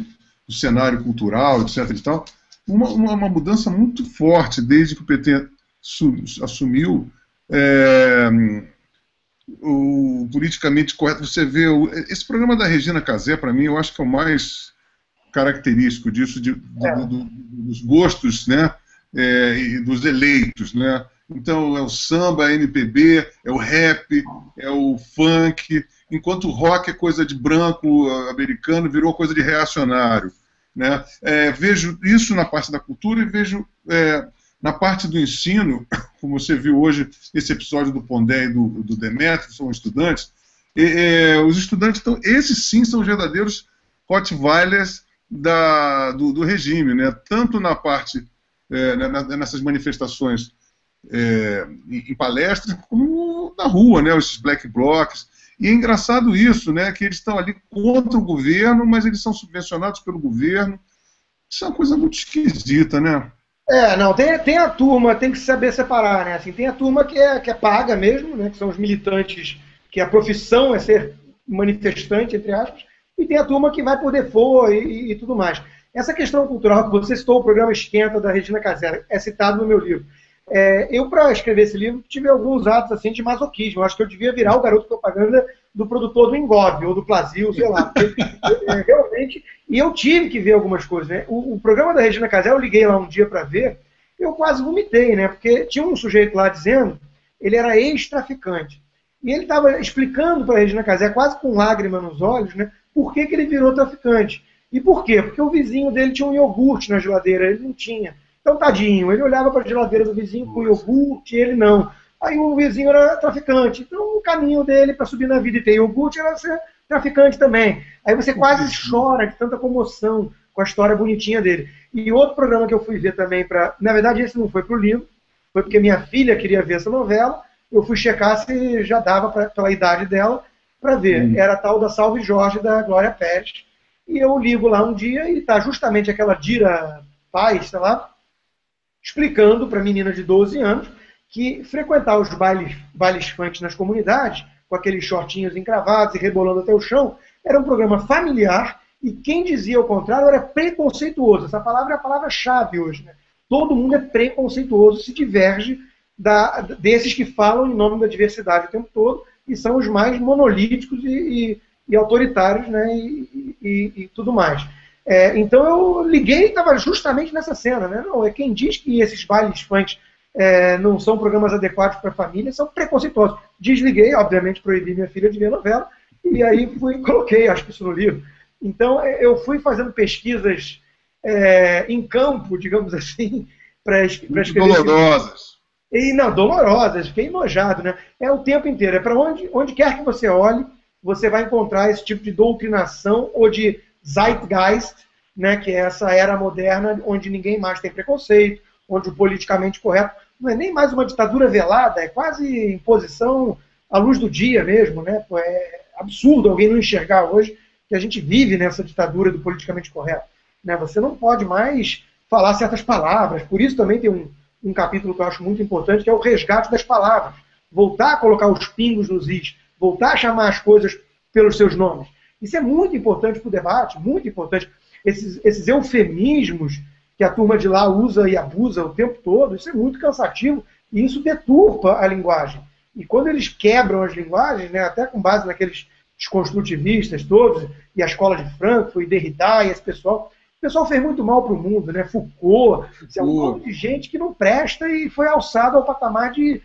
cenário cultural, etc. e tal, uma mudança muito forte desde que o PT assumiu. O politicamente correto, você vê esse programa da Regina Casé, para mim, eu acho que é o mais característico disso, dos gostos, né, e dos eleitos, né? Então é o samba, é a MPB, é o rap, é o funk, enquanto o rock é coisa de branco americano, virou coisa de reacionário, né? Vejo isso na parte da cultura e vejo na parte do ensino, como você viu hoje, esse episódio do Pondé e do Demetrio, são estudantes, os estudantes, então, esses sim são os verdadeiros Rottweilers do regime, né? Tanto na parte, nessas manifestações em palestras, como na rua, né? Esses black blocs. E é engraçado isso, né? Que eles estão ali contra o governo, mas eles são subvencionados pelo governo. Isso é uma coisa muito esquisita, né? Não, tem a turma, tem que saber separar, né? Assim, tem a turma que é paga mesmo, né? Que são os militantes, que a profissão é ser manifestante, entre aspas, e tem a turma que vai por default e tudo mais. Essa questão cultural que você citou, o programa Esquenta, da Regina Casé, é citado no meu livro. Eu, para escrever esse livro, tive alguns atos assim de masoquismo. Acho que eu devia virar o garoto propaganda do produtor do Engove, ou do Plasil, sei lá. Realmente, e eu tive que ver algumas coisas, né? O programa da Regina Casé, eu liguei lá um dia para ver, eu quase vomitei, né? Porque tinha um sujeito lá dizendo, ele era ex-traficante, e ele estava explicando para a Regina Casé, quase com lágrima nos olhos, né? Por que ele virou traficante. E por quê? Porque o vizinho dele tinha um iogurte na geladeira, ele não tinha. Então, tadinho, ele olhava para a geladeira do vizinho com iogurte, ele não. Aí o vizinho era traficante. Então, o caminho dele para subir na vida e ter iogurte era ser traficante também. Aí você quase chora de tanta comoção com a história bonitinha dele. E outro programa que eu fui ver também para... Na verdade, esse não foi para o livro, foi porque minha filha queria ver essa novela, eu fui checar se já dava, pela idade dela, para ver. Era a tal da Salve Jorge, da Glória Pérez. E eu ligo lá um dia e tá justamente aquela Dira Paz, sei lá, explicando para menina de 12 anos que frequentar os bailes funk nas comunidades, com aqueles shortinhos encravados e rebolando até o chão, era um programa familiar e quem dizia o contrário era preconceituoso. Essa palavra é a palavra-chave hoje, né? Todo mundo é preconceituoso, se diverge desses que falam em nome da diversidade o tempo todo e são os mais monolíticos e autoritários, né, e tudo mais. Então eu liguei e estava justamente nessa cena, né? Não, é quem diz que esses bailes funk não são programas adequados para a família, são preconceituosos. Desliguei, obviamente proibi minha filha de ver novela, e aí coloquei, acho que isso no livro. Então eu fui fazendo pesquisas em campo, digamos assim, para escrever... Dolorosas. E, não, dolorosas, fiquei enojado, né? É o tempo inteiro, é para onde quer que você olhe, você vai encontrar esse tipo de doutrinação ou de zeitgeist, né, que é essa era moderna onde ninguém mais tem preconceito, onde o politicamente correto não é nem mais uma ditadura velada, é quase imposição à luz do dia mesmo, né? É absurdo alguém não enxergar hoje que a gente vive nessa ditadura do politicamente correto, né? Você não pode mais falar certas palavras, por isso também tem um capítulo que eu acho muito importante, que é o resgate das palavras, voltar a colocar os pingos nos is, voltar a chamar as coisas pelos seus nomes. Isso é muito importante para o debate, muito importante. Esses eufemismos que a turma de lá usa e abusa o tempo todo, isso é muito cansativo e isso deturpa a linguagem. E quando eles quebram as linguagens, né, até com base naqueles desconstrutivistas todos, e a escola de Frankfurt, e Derrida, e esse pessoal, o pessoal fez muito mal para o mundo, né? Foucault, isso é um monte de gente que não presta e foi alçado ao patamar de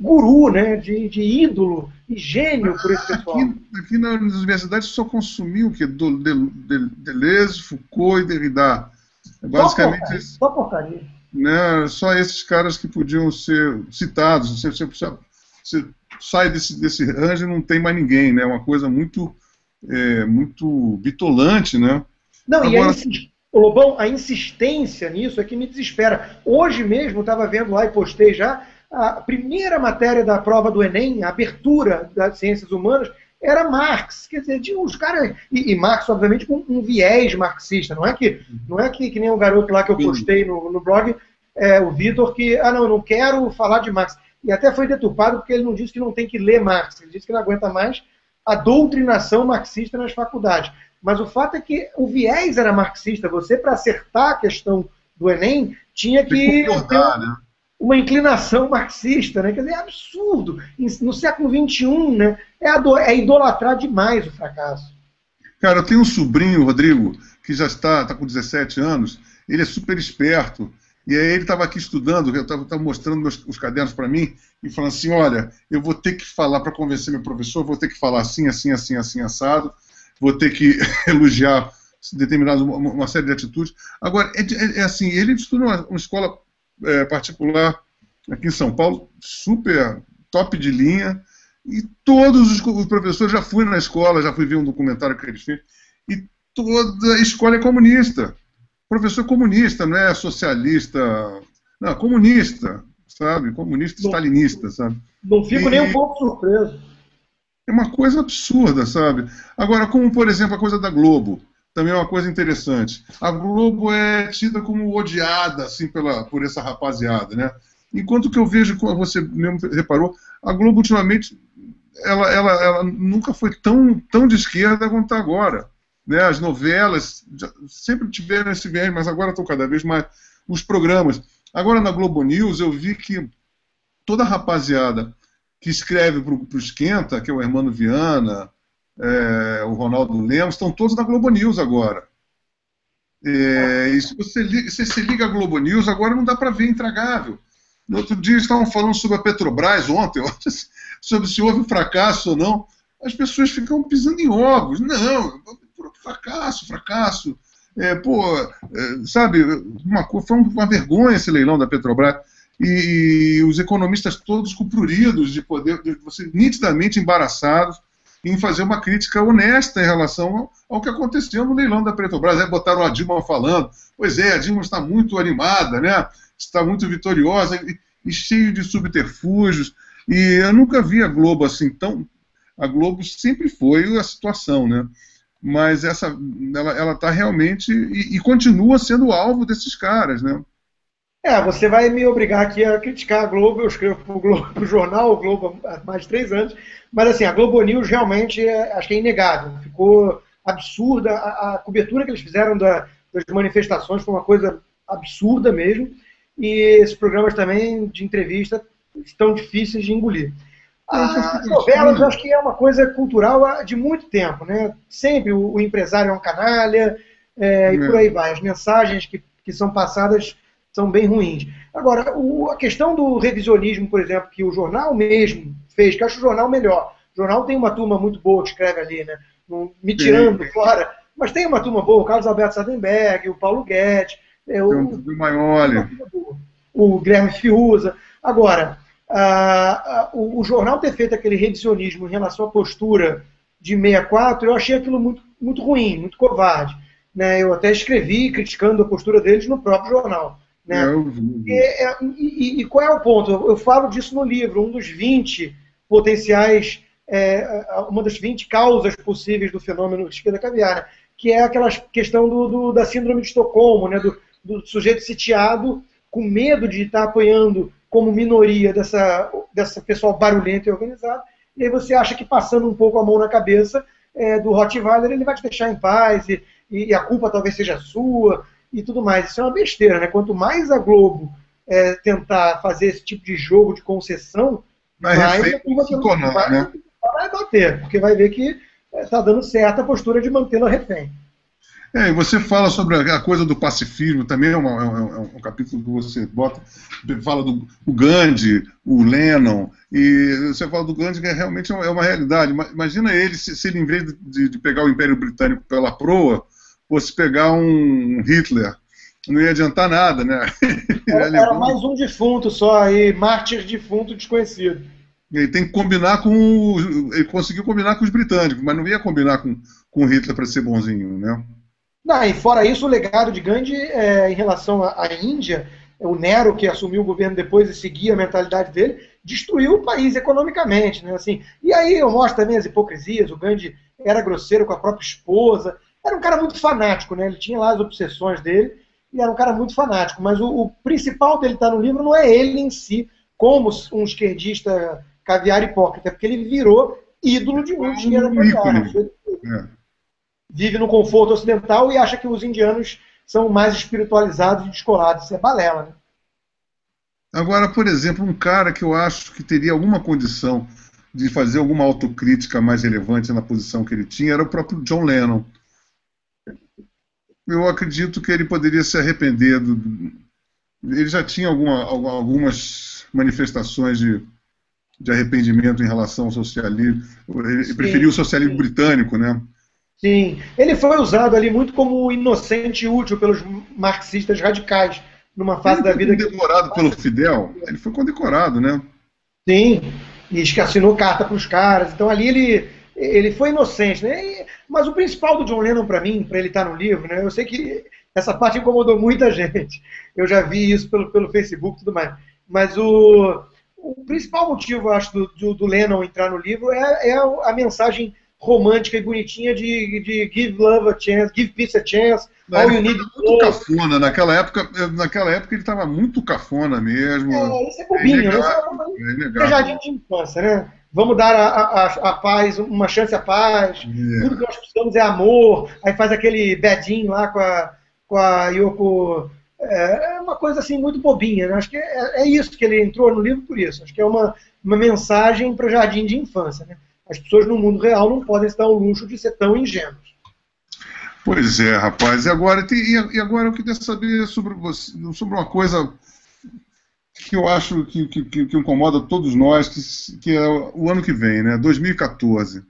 guru, né? De ídolo e gênio por esse pessoal. Aqui nas universidades só consumiu o quê? Deleuze, Foucault e Derrida. Basicamente, só porcaria. Né, só esses caras que podiam ser citados. Você sai desse range e não tem mais ninguém. É, né, uma coisa muito, muito bitolante. Né? Não, agora, e a Lobão, a insistência nisso é que me desespera. Hoje mesmo, estava vendo lá e postei já, a primeira matéria da prova do Enem, a abertura das ciências humanas, era Marx. Quer dizer, tinha uns caras... E Marx, obviamente, com um viés marxista. Não é que nem o garoto lá que eu postei no blog, o Vitor, que... Ah, não, eu não quero falar de Marx. E até foi deturpado porque ele não disse que não tem que ler Marx. Ele disse que não aguenta mais a doutrinação marxista nas faculdades. Mas o fato é que o viés era marxista. Você, para acertar a questão do Enem, tinha que... concordar, né? Uma inclinação marxista, né? Quer dizer, é absurdo. No século XXI, né? É idolatrar demais o fracasso. Cara, eu tenho um sobrinho, Rodrigo, que já está com 17 anos, ele é super esperto, e aí ele estava aqui estudando, eu estava mostrando os cadernos para mim, e falando assim, olha, eu vou ter que falar para convencer meu professor, vou ter que falar assim, assim, assim, assim, assado, vou ter que elogiar determinado, uma série de atitudes. Agora, assim, ele estuda uma escola... particular aqui em São Paulo, super top de linha, e todos os professores, já fui na escola, já fui ver um documentário que ele fez, e toda a escola é comunista, professor comunista, não é socialista, não, comunista, sabe, comunista stalinista, sabe. Não fico nem um pouco surpreso. É uma coisa absurda, sabe. Agora, como, por exemplo, a coisa da Globo, também é uma coisa interessante. A Globo é tida como odiada, assim, por essa rapaziada, né? Enquanto que eu vejo, como você mesmo reparou, a Globo ultimamente, ela nunca foi tão de esquerda quanto está agora, né? As novelas sempre tiveram esse viés, mas agora estão cada vez mais os programas. Agora na Globo News eu vi que toda a rapaziada que escreve para o Esquenta, que é o Hermano Viana... o Ronaldo Lemos, estão todos na Globo News agora. E se você liga a Globo News, agora não dá para ver, intragável. No outro dia eles estavam falando sobre a Petrobras, ontem, sobre se houve um fracasso ou não. As pessoas ficam pisando em ovos. Não, fracasso. Sabe, foi uma vergonha esse leilão da Petrobras. E os economistas todos cupruridos de poder, nitidamente embaraçados, em fazer uma crítica honesta em relação ao que aconteceu no leilão da Petrobras. Aí botaram a Dilma falando, pois é, a Dilma está muito animada, né? Está muito vitoriosa e cheio de subterfúgios. E eu nunca vi a Globo assim tão... A Globo sempre foi a situação, né? Mas essa, ela está realmente... E continua sendo alvo desses caras, né? É, você vai me obrigar aqui a criticar a Globo. Eu escrevo para o jornal Globo há mais de 3 anos. Mas, assim, a Globo News realmente, acho que é inegável. Ficou absurda. A cobertura que eles fizeram das manifestações foi uma coisa absurda mesmo. E esses programas também de entrevista estão difíceis de engolir. As novelas, eu acho que é uma coisa cultural de muito tempo, né? Sempre o empresário é um canalha, e por aí vai. As mensagens que são passadas são bem ruins. Agora, a questão do revisionismo, por exemplo, que o jornal mesmo fez, que eu acho o jornal melhor. O jornal tem uma turma muito boa que escreve ali, né? Me tirando fora, mas tem uma turma boa, o Carlos Alberto Sadenberg, o Paulo Guedes, o Guilherme Fiuza. Agora, o jornal ter feito aquele revisionismo em relação à postura de 64, eu achei aquilo muito, muito ruim, muito covarde. Né? Eu até escrevi criticando a postura deles no próprio jornal. Né? E qual é o ponto? Eu falo disso no livro, uma das 20 causas possíveis do fenômeno de esquerda caviar, que é aquela questão da síndrome de Estocolmo, né? do sujeito sitiado com medo de estar apoiando como minoria dessa pessoa barulhenta e organizada, e aí você acha que passando um pouco a mão na cabeça do Rottweiler, ele vai te deixar em paz, e a culpa talvez seja sua, e tudo mais. Isso é uma besteira, né? Quanto mais a Globo tentar fazer esse tipo de jogo de concessão, mais a curva vai bater, porque vai ver que está dando certa a postura de mantê-la refém. E você fala sobre a coisa do pacifismo, também é um capítulo que você bota, fala do Gandhi, o Lennon, e você fala do Gandhi que realmente é uma realidade. Imagina ele, se ele, em vez de pegar o Império Britânico pela proa, fosse pegar um Hitler, não ia adiantar nada, né? Era mais um defunto só aí, mártir defunto desconhecido. Ele tem que combinar ele conseguiu combinar com os britânicos, mas não ia combinar com Hitler para ser bonzinho, né? Não, e fora isso, o legado de Gandhi em relação à Índia, o Nero, que assumiu o governo depois e seguia a mentalidade dele, destruiu o país economicamente, né? Assim, e aí eu mostro também as hipocrisias. O Gandhi era grosseiro com a própria esposa, era um cara muito fanático, né? Ele tinha lá as obsessões dele e era um cara muito fanático, mas o principal dele estar no livro não é ele em si, como um esquerdista caviar hipócrita, é porque ele virou ídolo de um dinheiro para vive no conforto ocidental e acha que os indianos são mais espiritualizados e descolados. Isso é balela, né? Agora, por exemplo, um cara que eu acho que teria alguma condição de fazer alguma autocrítica mais relevante na posição que ele tinha era o próprio John Lennon. Eu acredito que ele poderia se arrepender. Ele já tinha algumas manifestações de arrependimento em relação ao socialismo. Ele preferiu o socialismo britânico, né? Sim, ele foi usado ali muito como inocente e útil pelos marxistas radicais, numa fase da vida... Ele foi condecorado pelo Fidel, ele foi condecorado, né? Sim, e assinou carta para os caras, então ali ele foi inocente, né? Mas o principal do John Lennon para mim, para ele estar no livro, né? Eu sei que essa parte incomodou muita gente, eu já vi isso pelo Facebook e tudo mais, mas o principal motivo, eu acho, do Lennon entrar no livro é a mensagem romântica e bonitinha de give love a chance, give peace a chance, all you need is love. Muito cafona, naquela época ele estava muito cafona mesmo. Isso é bobinho, isso é jardim de infância, né? Vamos dar a paz, uma chance à paz, tudo que nós precisamos é amor, aí faz aquele bedinho lá com a Yoko, é uma coisa assim muito bobinha, né? Acho que é isso que ele entrou no livro por isso, acho que é uma mensagem para o jardim de infância, né? As pessoas no mundo real não podem se dar ao luxo de ser tão ingênuas. Pois é, rapaz. E agora eu queria saber sobre uma coisa que eu acho que incomoda todos nós, que é o ano que vem, né? 2014,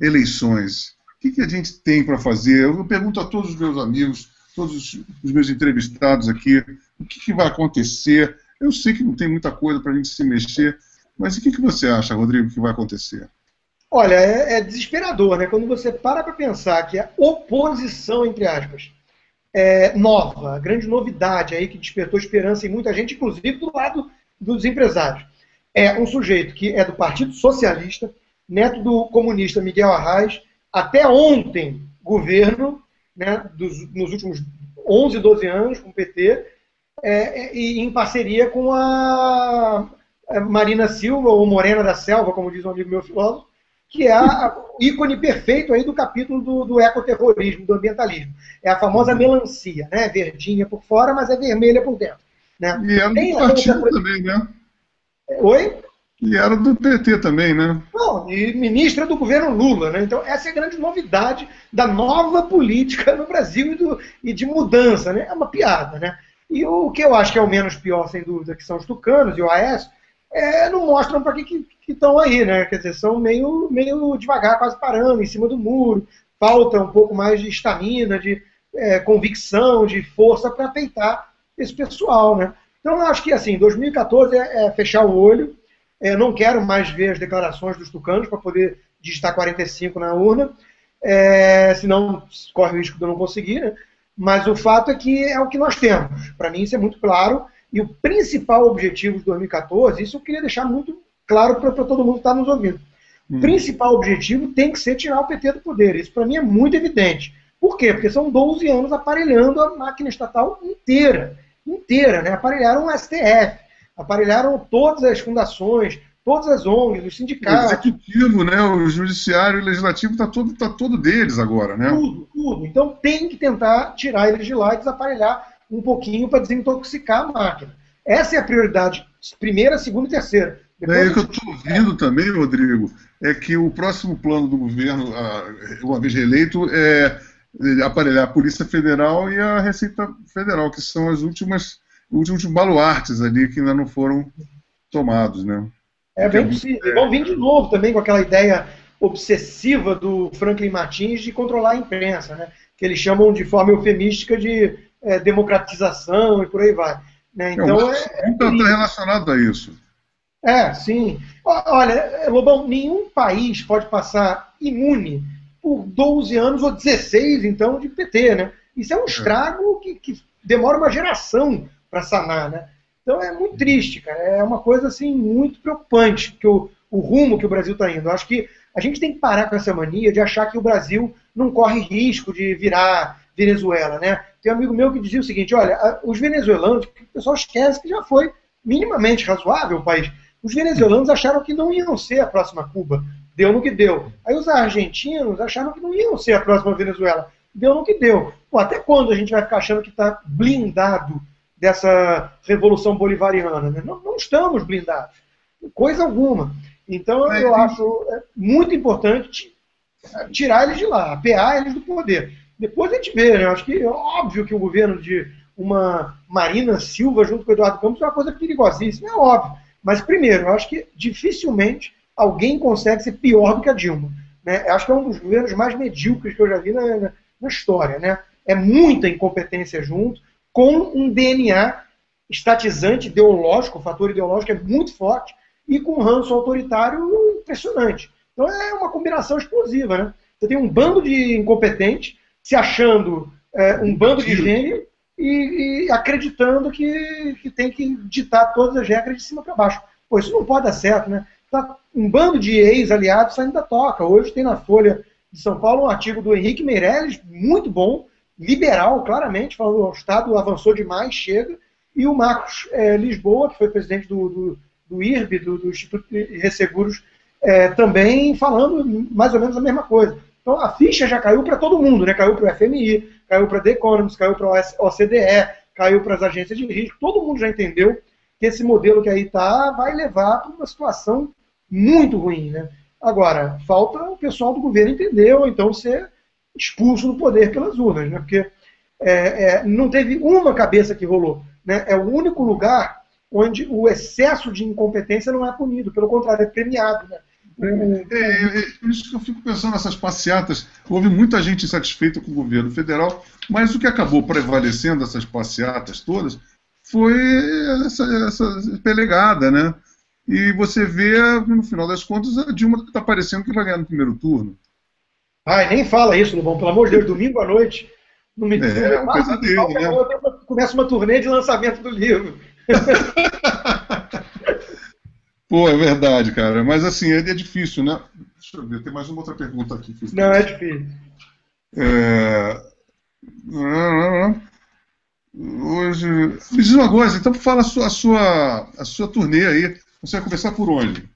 eleições. O que a gente tem para fazer? Eu pergunto a todos os meus amigos, todos os meus entrevistados aqui, o que vai acontecer? Eu sei que não tem muita coisa para a gente se mexer, mas o que você acha, Rodrigo, que vai acontecer? Olha, é desesperador, né? Quando você para pensar que a oposição, entre aspas, é nova, a grande novidade aí que despertou esperança em muita gente, inclusive do lado dos empresários, é um sujeito que é do Partido Socialista, neto do comunista Miguel Arraes, até ontem governo, né, nos últimos 11, 12 anos com o PT, e em parceria com a Marina Silva, ou Morena da Selva, como diz um amigo meu filósofo, que é o ícone perfeito aí do capítulo do ecoterrorismo, do ambientalismo. É a famosa melancia, né? Verdinha por fora, mas é vermelha por dentro. Né? E era do partido também, né? Oi? E era do PT também, né? Não, e ministra do governo Lula, né? Então essa é a grande novidade da nova política no Brasil e de mudança, né? É uma piada, né? E o que eu acho que é o menos pior, sem dúvida, que são os tucanos e o Aécio, não mostram para que estão aí, né? Quer dizer, são meio devagar, quase parando, em cima do muro, falta um pouco mais de estamina, de convicção, de força para peitar esse pessoal, né? Então eu acho que, assim, 2014 é fechar o olho, não quero mais ver as declarações dos tucanos para poder digitar 45 na urna, senão corre o risco de eu não conseguir, né? Mas o fato é que é o que nós temos, para mim isso é muito claro. E o principal objetivo de 2014, isso eu queria deixar muito claro para todo mundo que está nos ouvindo. O principal objetivo tem que ser tirar o PT do poder. Isso para mim é muito evidente. Por quê? Porque são 12 anos aparelhando a máquina estatal inteira. Inteira, né? Aparelharam o STF, aparelharam todas as fundações, todas as ONGs, os sindicatos. O executivo, né? O judiciário e o legislativo tá todo deles agora, né? Tudo, tudo. Então tem que tentar tirar eles de lá e desaparelhar um pouquinho para desintoxicar a máquina. Essa é a prioridade, primeira, segunda e terceira. O que eu estou ouvindo também, Rodrigo, é que o próximo plano do governo, uma vez reeleito, é aparelhar a Polícia Federal e a Receita Federal, que são os últimos baluartes ali que ainda não foram tomados, né? É bem possível. E vão vir de novo também com aquela ideia obsessiva do Franklin Martins de controlar a imprensa, né? Que eles chamam de forma eufemística de democratização e por aí vai. Né? Então, está relacionado a isso. Sim. Olha, Lobão, nenhum país pode passar imune por 12 anos ou 16, então, de PT, né? Isso é um estrago que demora uma geração para sanar, né? Então é muito triste, cara. É uma coisa, assim, muito preocupante que o rumo que o Brasil está indo. Eu acho que a gente tem que parar com essa mania de achar que o Brasil não corre risco de virar Venezuela, né? Tem um amigo meu que dizia o seguinte: olha, os venezuelanos, o pessoal esquece que já foi minimamente razoável o país. Os venezuelanos acharam que não iam ser a próxima Cuba. Deu no que deu. Aí os argentinos acharam que não iam ser a próxima Venezuela. Deu no que deu. Pô, até quando a gente vai ficar achando que está blindado dessa revolução bolivariana, né? Não estamos blindados. Coisa alguma. Então eu acho muito importante tirar eles de lá, apear eles do poder. Depois a gente vê, né? Acho que é óbvio que o governo de uma Marina Silva junto com o Eduardo Campos é uma coisa perigosíssima, é óbvio. Mas, primeiro, eu acho que dificilmente alguém consegue ser pior do que a Dilma. Né? Eu acho que é um dos governos mais medíocres que eu já vi na história. Né? É muita incompetência junto, com um DNA estatizante, ideológico, o fator ideológico é muito forte, e com um ranço autoritário impressionante. Então é uma combinação explosiva. Né? Você tem um bando de incompetentes se achando um bando de gênio e acreditando que tem que ditar todas as regras de cima para baixo. Pô, isso não pode dar certo, né? Tá um bando de ex-aliados saindo da toca. Hoje tem na Folha de São Paulo um artigo do Henrique Meirelles, muito bom, liberal, claramente, falando que o Estado avançou demais, chega, e o Marcos Lisboa, que foi presidente do IRB, do Instituto de Resseguros, também falando mais ou menos a mesma coisa. Então a ficha já caiu para todo mundo, né? Caiu para o FMI, caiu para a The Economist, caiu para a OCDE, caiu para as agências de risco. Todo mundo já entendeu que esse modelo que aí está vai levar para uma situação muito ruim, né? Agora, falta o pessoal do governo entender ou então ser expulso do poder pelas urnas, né? Porque não teve uma cabeça que rolou, né? É o único lugar onde o excesso de incompetência não é punido, pelo contrário, é premiado, né? Isso que eu fico pensando nessas passeatas. Houve muita gente insatisfeita com o governo federal, mas o que acabou prevalecendo essas passeatas todas foi essa pelegada, né? E você vê, no final das contas, a Dilma está parecendo que vai ganhar no primeiro turno. Ai, nem fala isso, Lobão, pelo amor de Deus, domingo à noite. Não me diz, é um pesadelo, né? Começa uma turnê de lançamento do livro. Pô, é verdade, cara. Mas assim, é difícil, né? Deixa eu ver, tem mais uma outra pergunta aqui. Não, é difícil. Hoje... Me diz uma coisa, então fala a sua turnê aí. Você vai começar por onde?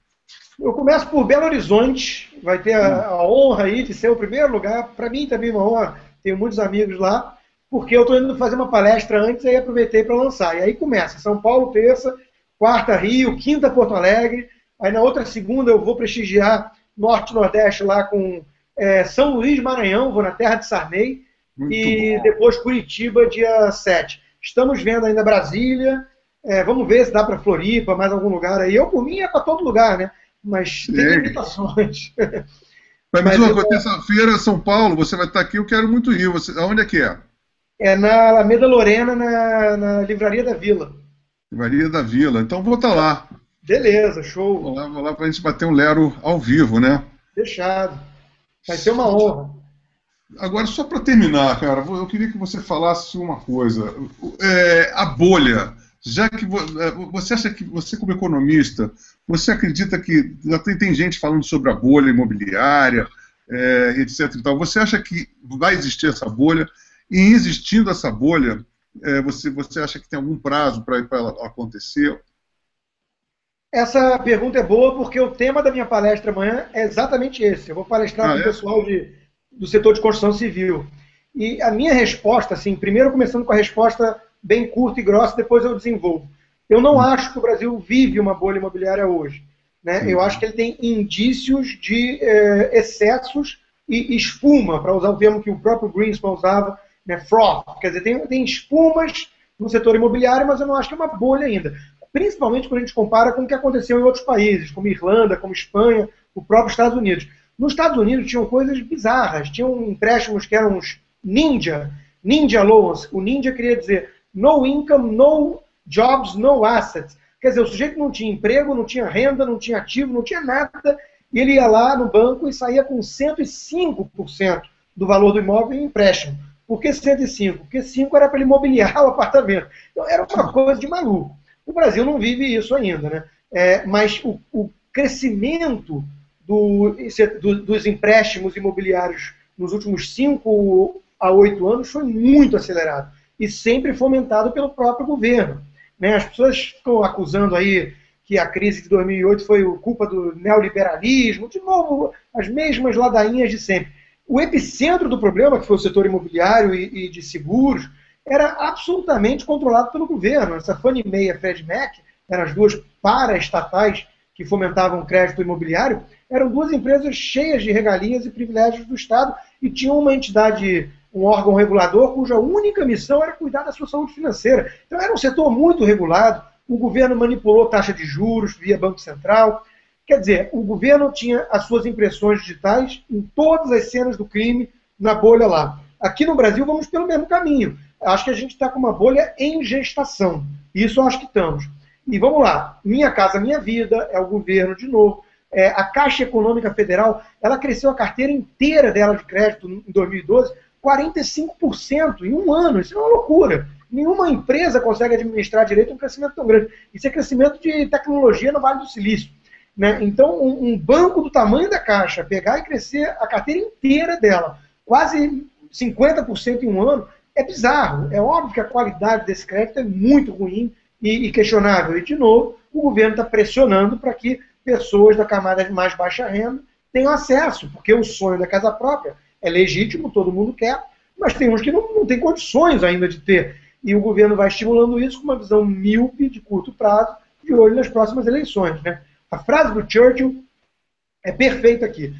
Eu começo por Belo Horizonte. Vai ter a honra aí de ser o primeiro lugar. Para mim também é uma honra. Tenho muitos amigos lá. Porque eu estou indo fazer uma palestra antes, aí aproveitei para lançar. E aí começa. São Paulo, terça. Quarta, Rio. Quinta, Porto Alegre. Aí na outra segunda eu vou prestigiar Norte, Nordeste lá com São Luís, Maranhão. Vou na terra de Sarney. Muito e bom. Depois Curitiba, dia 7. Estamos vendo ainda Brasília. Vamos ver se dá para Floripa, mais algum lugar aí. Eu, por mim, é para todo lugar, né? Mas tem limitações. Mas uma coisa, terça-feira, São Paulo, você vai estar aqui, eu quero muito Rio. Você, aonde é que é? É na Alameda Lorena, na Livraria da Vila. Livraria da Vila, então vou estar lá. Beleza, show. Vou lá para a gente bater um lero ao vivo, né? Fechado. Vai ser uma honra. Agora, só para terminar, cara, eu queria que você falasse uma coisa. A bolha... Já que você acha que você, como economista, você acredita que já tem gente falando sobre a bolha imobiliária, etc. E tal. Você acha que vai existir essa bolha? E existindo essa bolha, você acha que tem algum prazo para ela acontecer? Essa pergunta é boa porque o tema da minha palestra amanhã é exatamente esse. Eu vou palestrar com o pessoal do setor de construção civil. E a minha resposta, assim, primeiro começando com a resposta... bem curta e grossa, depois eu desenvolvo. Eu não acho que o Brasil vive uma bolha imobiliária hoje. Né? Eu acho que ele tem indícios de excessos e espuma, para usar o termo que o próprio Greenspan usava, né? Froth. Quer dizer, tem espumas no setor imobiliário, mas eu não acho que é uma bolha ainda. Principalmente quando a gente compara com o que aconteceu em outros países, como Irlanda, como Espanha, o próprio Estados Unidos. Nos Estados Unidos tinham coisas bizarras, tinham empréstimos que eram uns ninja loans. O ninja queria dizer... No income, no jobs, no assets. Quer dizer, o sujeito não tinha emprego, não tinha renda, não tinha ativo, não tinha nada, e ele ia lá no banco e saía com 105% do valor do imóvel em empréstimo. Por que 105%? Porque 5% era para ele mobiliar o apartamento. Então era uma coisa de maluco. O Brasil não vive isso ainda, né? Mas o crescimento dos empréstimos imobiliários nos últimos 5 a 8 anos foi muito acelerado. E sempre fomentado pelo próprio governo. Né? As pessoas ficam acusando aí que a crise de 2008 foi culpa do neoliberalismo, de novo, as mesmas ladainhas de sempre. O epicentro do problema, que foi o setor imobiliário e de seguros, era absolutamente controlado pelo governo. Essa Fannie Mae e a Freddie Mac, eram as duas paraestatais que fomentavam o crédito imobiliário, eram duas empresas cheias de regalias e privilégios do Estado e tinham uma entidade... um órgão regulador cuja única missão era cuidar da sua saúde financeira. Então era um setor muito regulado, o governo manipulou taxa de juros via Banco Central. Quer dizer, o governo tinha as suas impressões digitais em todas as cenas do crime, na bolha lá. Aqui no Brasil vamos pelo mesmo caminho. Acho que a gente está com uma bolha em gestação. Isso acho que estamos. E vamos lá, Minha Casa Minha Vida, é o governo de novo. A Caixa Econômica Federal, ela cresceu a carteira inteira dela de crédito em 2012, 45% em um ano, isso é uma loucura. Nenhuma empresa consegue administrar direito um crescimento tão grande. Isso é crescimento de tecnologia no Vale do Silício. Né? Então, um banco do tamanho da Caixa pegar e crescer a carteira inteira dela, quase 50% em um ano, é bizarro. É óbvio que a qualidade desse crédito é muito ruim e questionável. E, de novo, o governo está pressionando para que pessoas da camada de mais baixa renda tenham acesso, porque o sonho da casa própria é legítimo, todo mundo quer, mas tem uns que não tem condições ainda de ter. E o governo vai estimulando isso com uma visão míope, de curto prazo, de olho nas próximas eleições. Né? A frase do Churchill é perfeita aqui.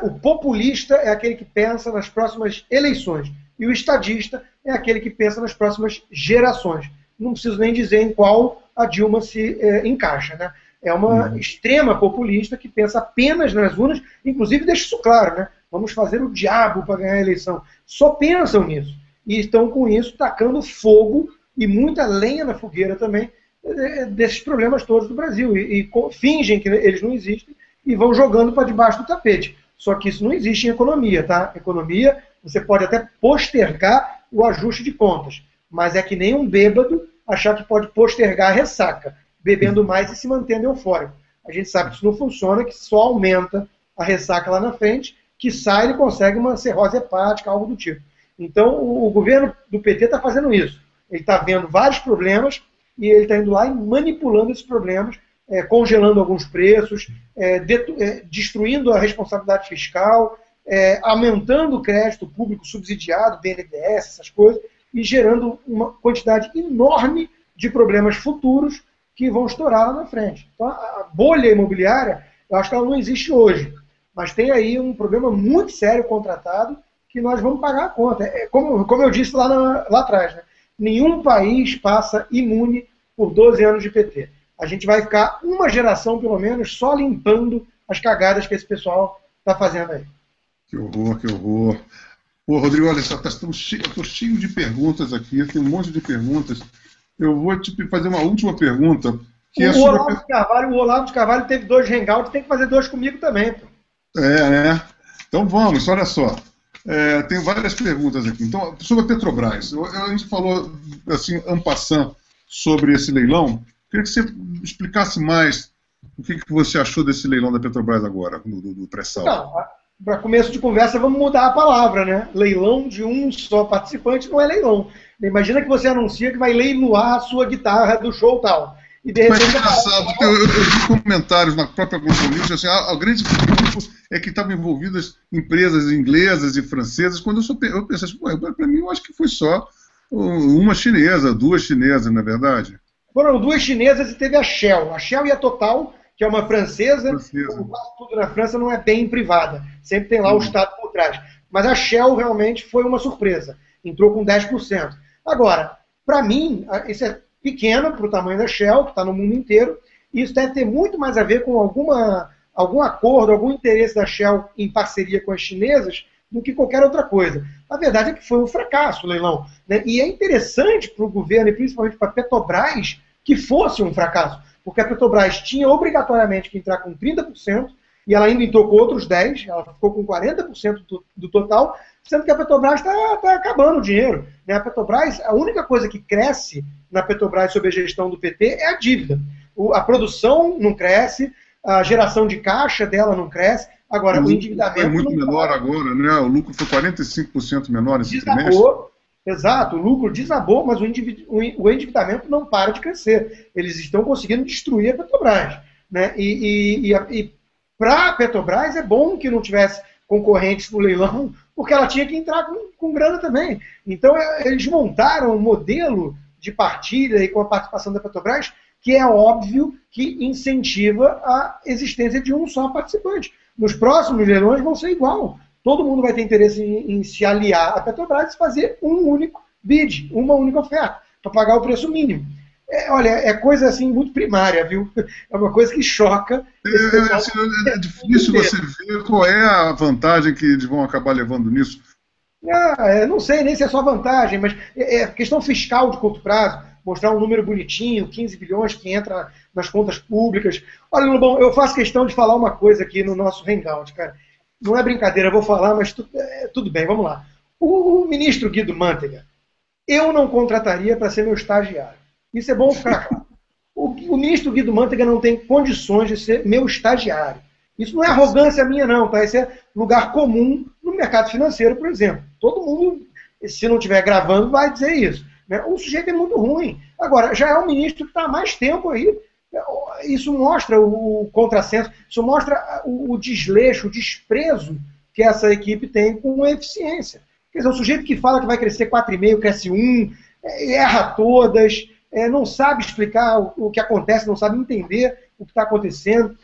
O populista é aquele que pensa nas próximas eleições. E o estadista é aquele que pensa nas próximas gerações. Não preciso nem dizer em qual a Dilma se encaixa. Né? É uma extrema populista que pensa apenas nas urnas, inclusive deixa isso claro, né? Vamos fazer o diabo para ganhar a eleição. Só pensam nisso. E estão com isso tacando fogo e muita lenha na fogueira também desses problemas todos do Brasil. E fingem que eles não existem e vão jogando para debaixo do tapete. Só que isso não existe em economia, tá? Economia, você pode até postergar o ajuste de contas. Mas é que nem um bêbado achar que pode postergar a ressaca, bebendo mais e se mantendo eufórico. A gente sabe que isso não funciona, que só aumenta a ressaca lá na frente, que sai ele consegue uma cirrose hepática, algo do tipo. Então, o governo do PT está fazendo isso. Ele está vendo vários problemas e ele está indo lá e manipulando esses problemas, congelando alguns preços, destruindo a responsabilidade fiscal, aumentando o crédito público subsidiado, BNDES, essas coisas, e gerando uma quantidade enorme de problemas futuros que vão estourar lá na frente. Então, a bolha imobiliária, eu acho que ela não existe hoje, mas tem aí um problema muito sério contratado que nós vamos pagar a conta. Como eu disse lá atrás, né? Nenhum país passa imune por 12 anos de PT. A gente vai ficar uma geração, pelo menos, só limpando as cagadas que esse pessoal está fazendo aí. Que horror, que horror. Pô, Rodrigo, olha só, estou cheio de perguntas aqui, tem um monte de perguntas. Eu vou te fazer uma última pergunta. Que é sobre... O Olavo de Carvalho teve 2 hangouts, tem que fazer 2 comigo também. Pô. É, né? Então vamos, olha só. Tem várias perguntas aqui. Então, sobre a Petrobras. A gente falou, assim, en passant, sobre esse leilão. Queria que você explicasse mais o que você achou desse leilão da Petrobras agora, do pré-sal. Então, para começo de conversa, vamos mudar a palavra, né? Leilão de um só participante não é leilão. Imagina que você anuncia que vai leiloar a sua guitarra do show tal. E de repente... Mas é engraçado, eu vi comentários na própria Globo News, assim, a grande grupo é que estavam envolvidas empresas inglesas e francesas. Quando eu pensei assim, para mim eu acho que foi só uma chinesa, 2 chinesas, na verdade. Foram 2 chinesas e teve a Shell. A Shell e a Total, que é uma francesa. Como tudo na França não é bem privada. Sempre tem lá o Estado por trás. Mas a Shell realmente foi uma surpresa. Entrou com 10%. Agora, para mim, isso é pequeno para o tamanho da Shell, que está no mundo inteiro, e isso deve ter muito mais a ver com algum acordo, algum interesse da Shell em parceria com as chinesas do que qualquer outra coisa. A verdade é que foi um fracasso o leilão, né? E é interessante para o governo e principalmente para a Petrobras que fosse um fracasso, porque a Petrobras tinha obrigatoriamente que entrar com 30% e ela ainda entrou com outros 10%, ela ficou com 40% do total, sendo que a Petrobras está acabando o dinheiro, né? A Petrobras, a única coisa que cresce na Petrobras sob a gestão do PT é a dívida. A produção não cresce, a geração de caixa dela não cresce, agora o endividamento... É muito menor agora, né? O lucro foi 45% menor esse trimestre. Exato, o lucro desabou, mas o endividamento não para de crescer. Eles estão conseguindo destruir a Petrobras, né? E para a Petrobras é bom que não tivesse concorrentes no leilão, porque ela tinha que entrar com grana também. Então eles montaram um modelo de partilha e com a participação da Petrobras que é óbvio que incentiva a existência de um só participante. Nos próximos leilões vão ser igual. Todo mundo vai ter interesse em se aliar à Petrobras e fazer um único bid, uma única oferta, para pagar o preço mínimo. Olha, é coisa assim muito primária, viu? É uma coisa que choca. É difícil você ver qual é a vantagem que eles vão acabar levando nisso. Não sei nem se é só vantagem, mas é questão fiscal de curto prazo, mostrar um número bonitinho, 15 bilhões que entra nas contas públicas. Olha, Lobão, eu faço questão de falar uma coisa aqui no nosso hangout, cara. Não é brincadeira, eu vou falar, mas tudo bem, vamos lá. O ministro Guido Mantega, eu não contrataria para ser meu estagiário. Isso é bom ficar claro. O ministro Guido Mantega não tem condições de ser meu estagiário. Isso não é arrogância minha, não, tá? Isso é lugar comum no mercado financeiro, por exemplo. Todo mundo, se não estiver gravando, vai dizer isso, né? O sujeito é muito ruim. Agora, já é um ministro que está há mais tempo aí. Isso mostra o contrassenso, isso mostra o desleixo, o desprezo que essa equipe tem com eficiência. Quer dizer, o sujeito que fala que vai crescer 4,5, cresce 1, erra todas, não sabe explicar o que acontece, não sabe entender o que está acontecendo,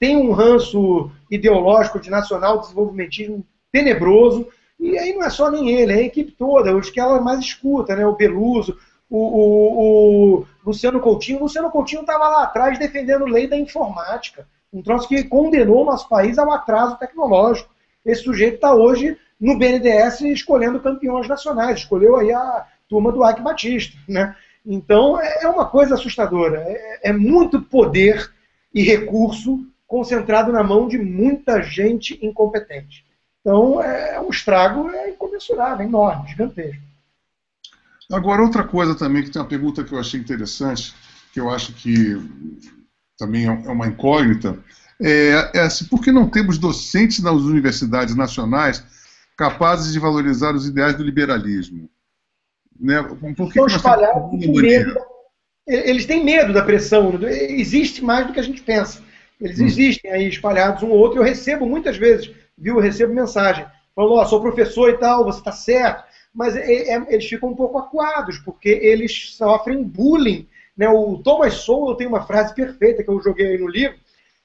tem um ranço ideológico de nacional desenvolvimentismo tenebroso, e aí não é só nem ele, é a equipe toda, os que ela mais escuta, né? O Beluso, o Luciano Coutinho. O Luciano Coutinho estava lá atrás defendendo a lei da informática, um troço que condenou o nosso país ao atraso tecnológico. Esse sujeito está hoje no BNDES escolhendo campeões nacionais, escolheu aí a turma do Ike Batista, né? Então é uma coisa assustadora, é muito poder e recurso concentrado na mão de muita gente incompetente. Então é um estrago incomensurável, enorme, gigantesco. Agora, outra coisa também, que tem uma pergunta que eu achei interessante, que eu acho que também é uma incógnita, é assim, por que não temos docentes nas universidades nacionais capazes de valorizar os ideais do liberalismo? Né? Por que espalhados, eles têm medo da pressão, existe mais do que a gente pensa. Eles existem aí espalhados um ou outro, e eu recebo muitas vezes, viu, eu recebo mensagem, falando, ó, sou professor e tal, você está certo, mas eles ficam um pouco acuados, porque eles sofrem bullying. Né? O Thomas Sowell tem uma frase perfeita que eu joguei aí no livro,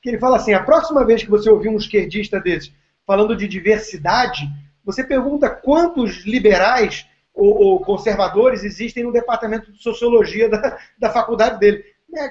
que ele fala assim, a próxima vez que você ouvir um esquerdista desses falando de diversidade, você pergunta quantos liberais ou conservadores existem no departamento de sociologia da faculdade dele.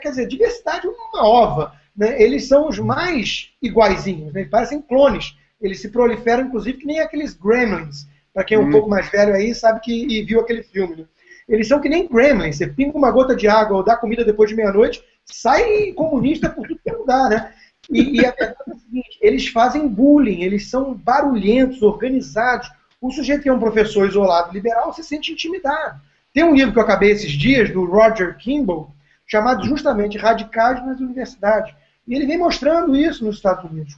Quer dizer, diversidade é uma ova. Né? Eles são os mais iguaizinhos, né? Parecem clones. Eles se proliferam, inclusive, que nem aqueles Gremlins. Para quem é um pouco mais velho aí, sabe e viu aquele filme. Né? Eles são que nem Gremlins. Você pinga uma gota de água ou dá comida depois de meia-noite, sai comunista por tudo que não dá, né? E a verdade é a seguinte, eles fazem bullying, eles são barulhentos, organizados. O sujeito que é um professor isolado liberal se sente intimidado. Tem um livro que eu acabei esses dias, do Roger Kimball, chamado justamente Radicais nas Universidades. E ele vem mostrando isso nos Estados Unidos,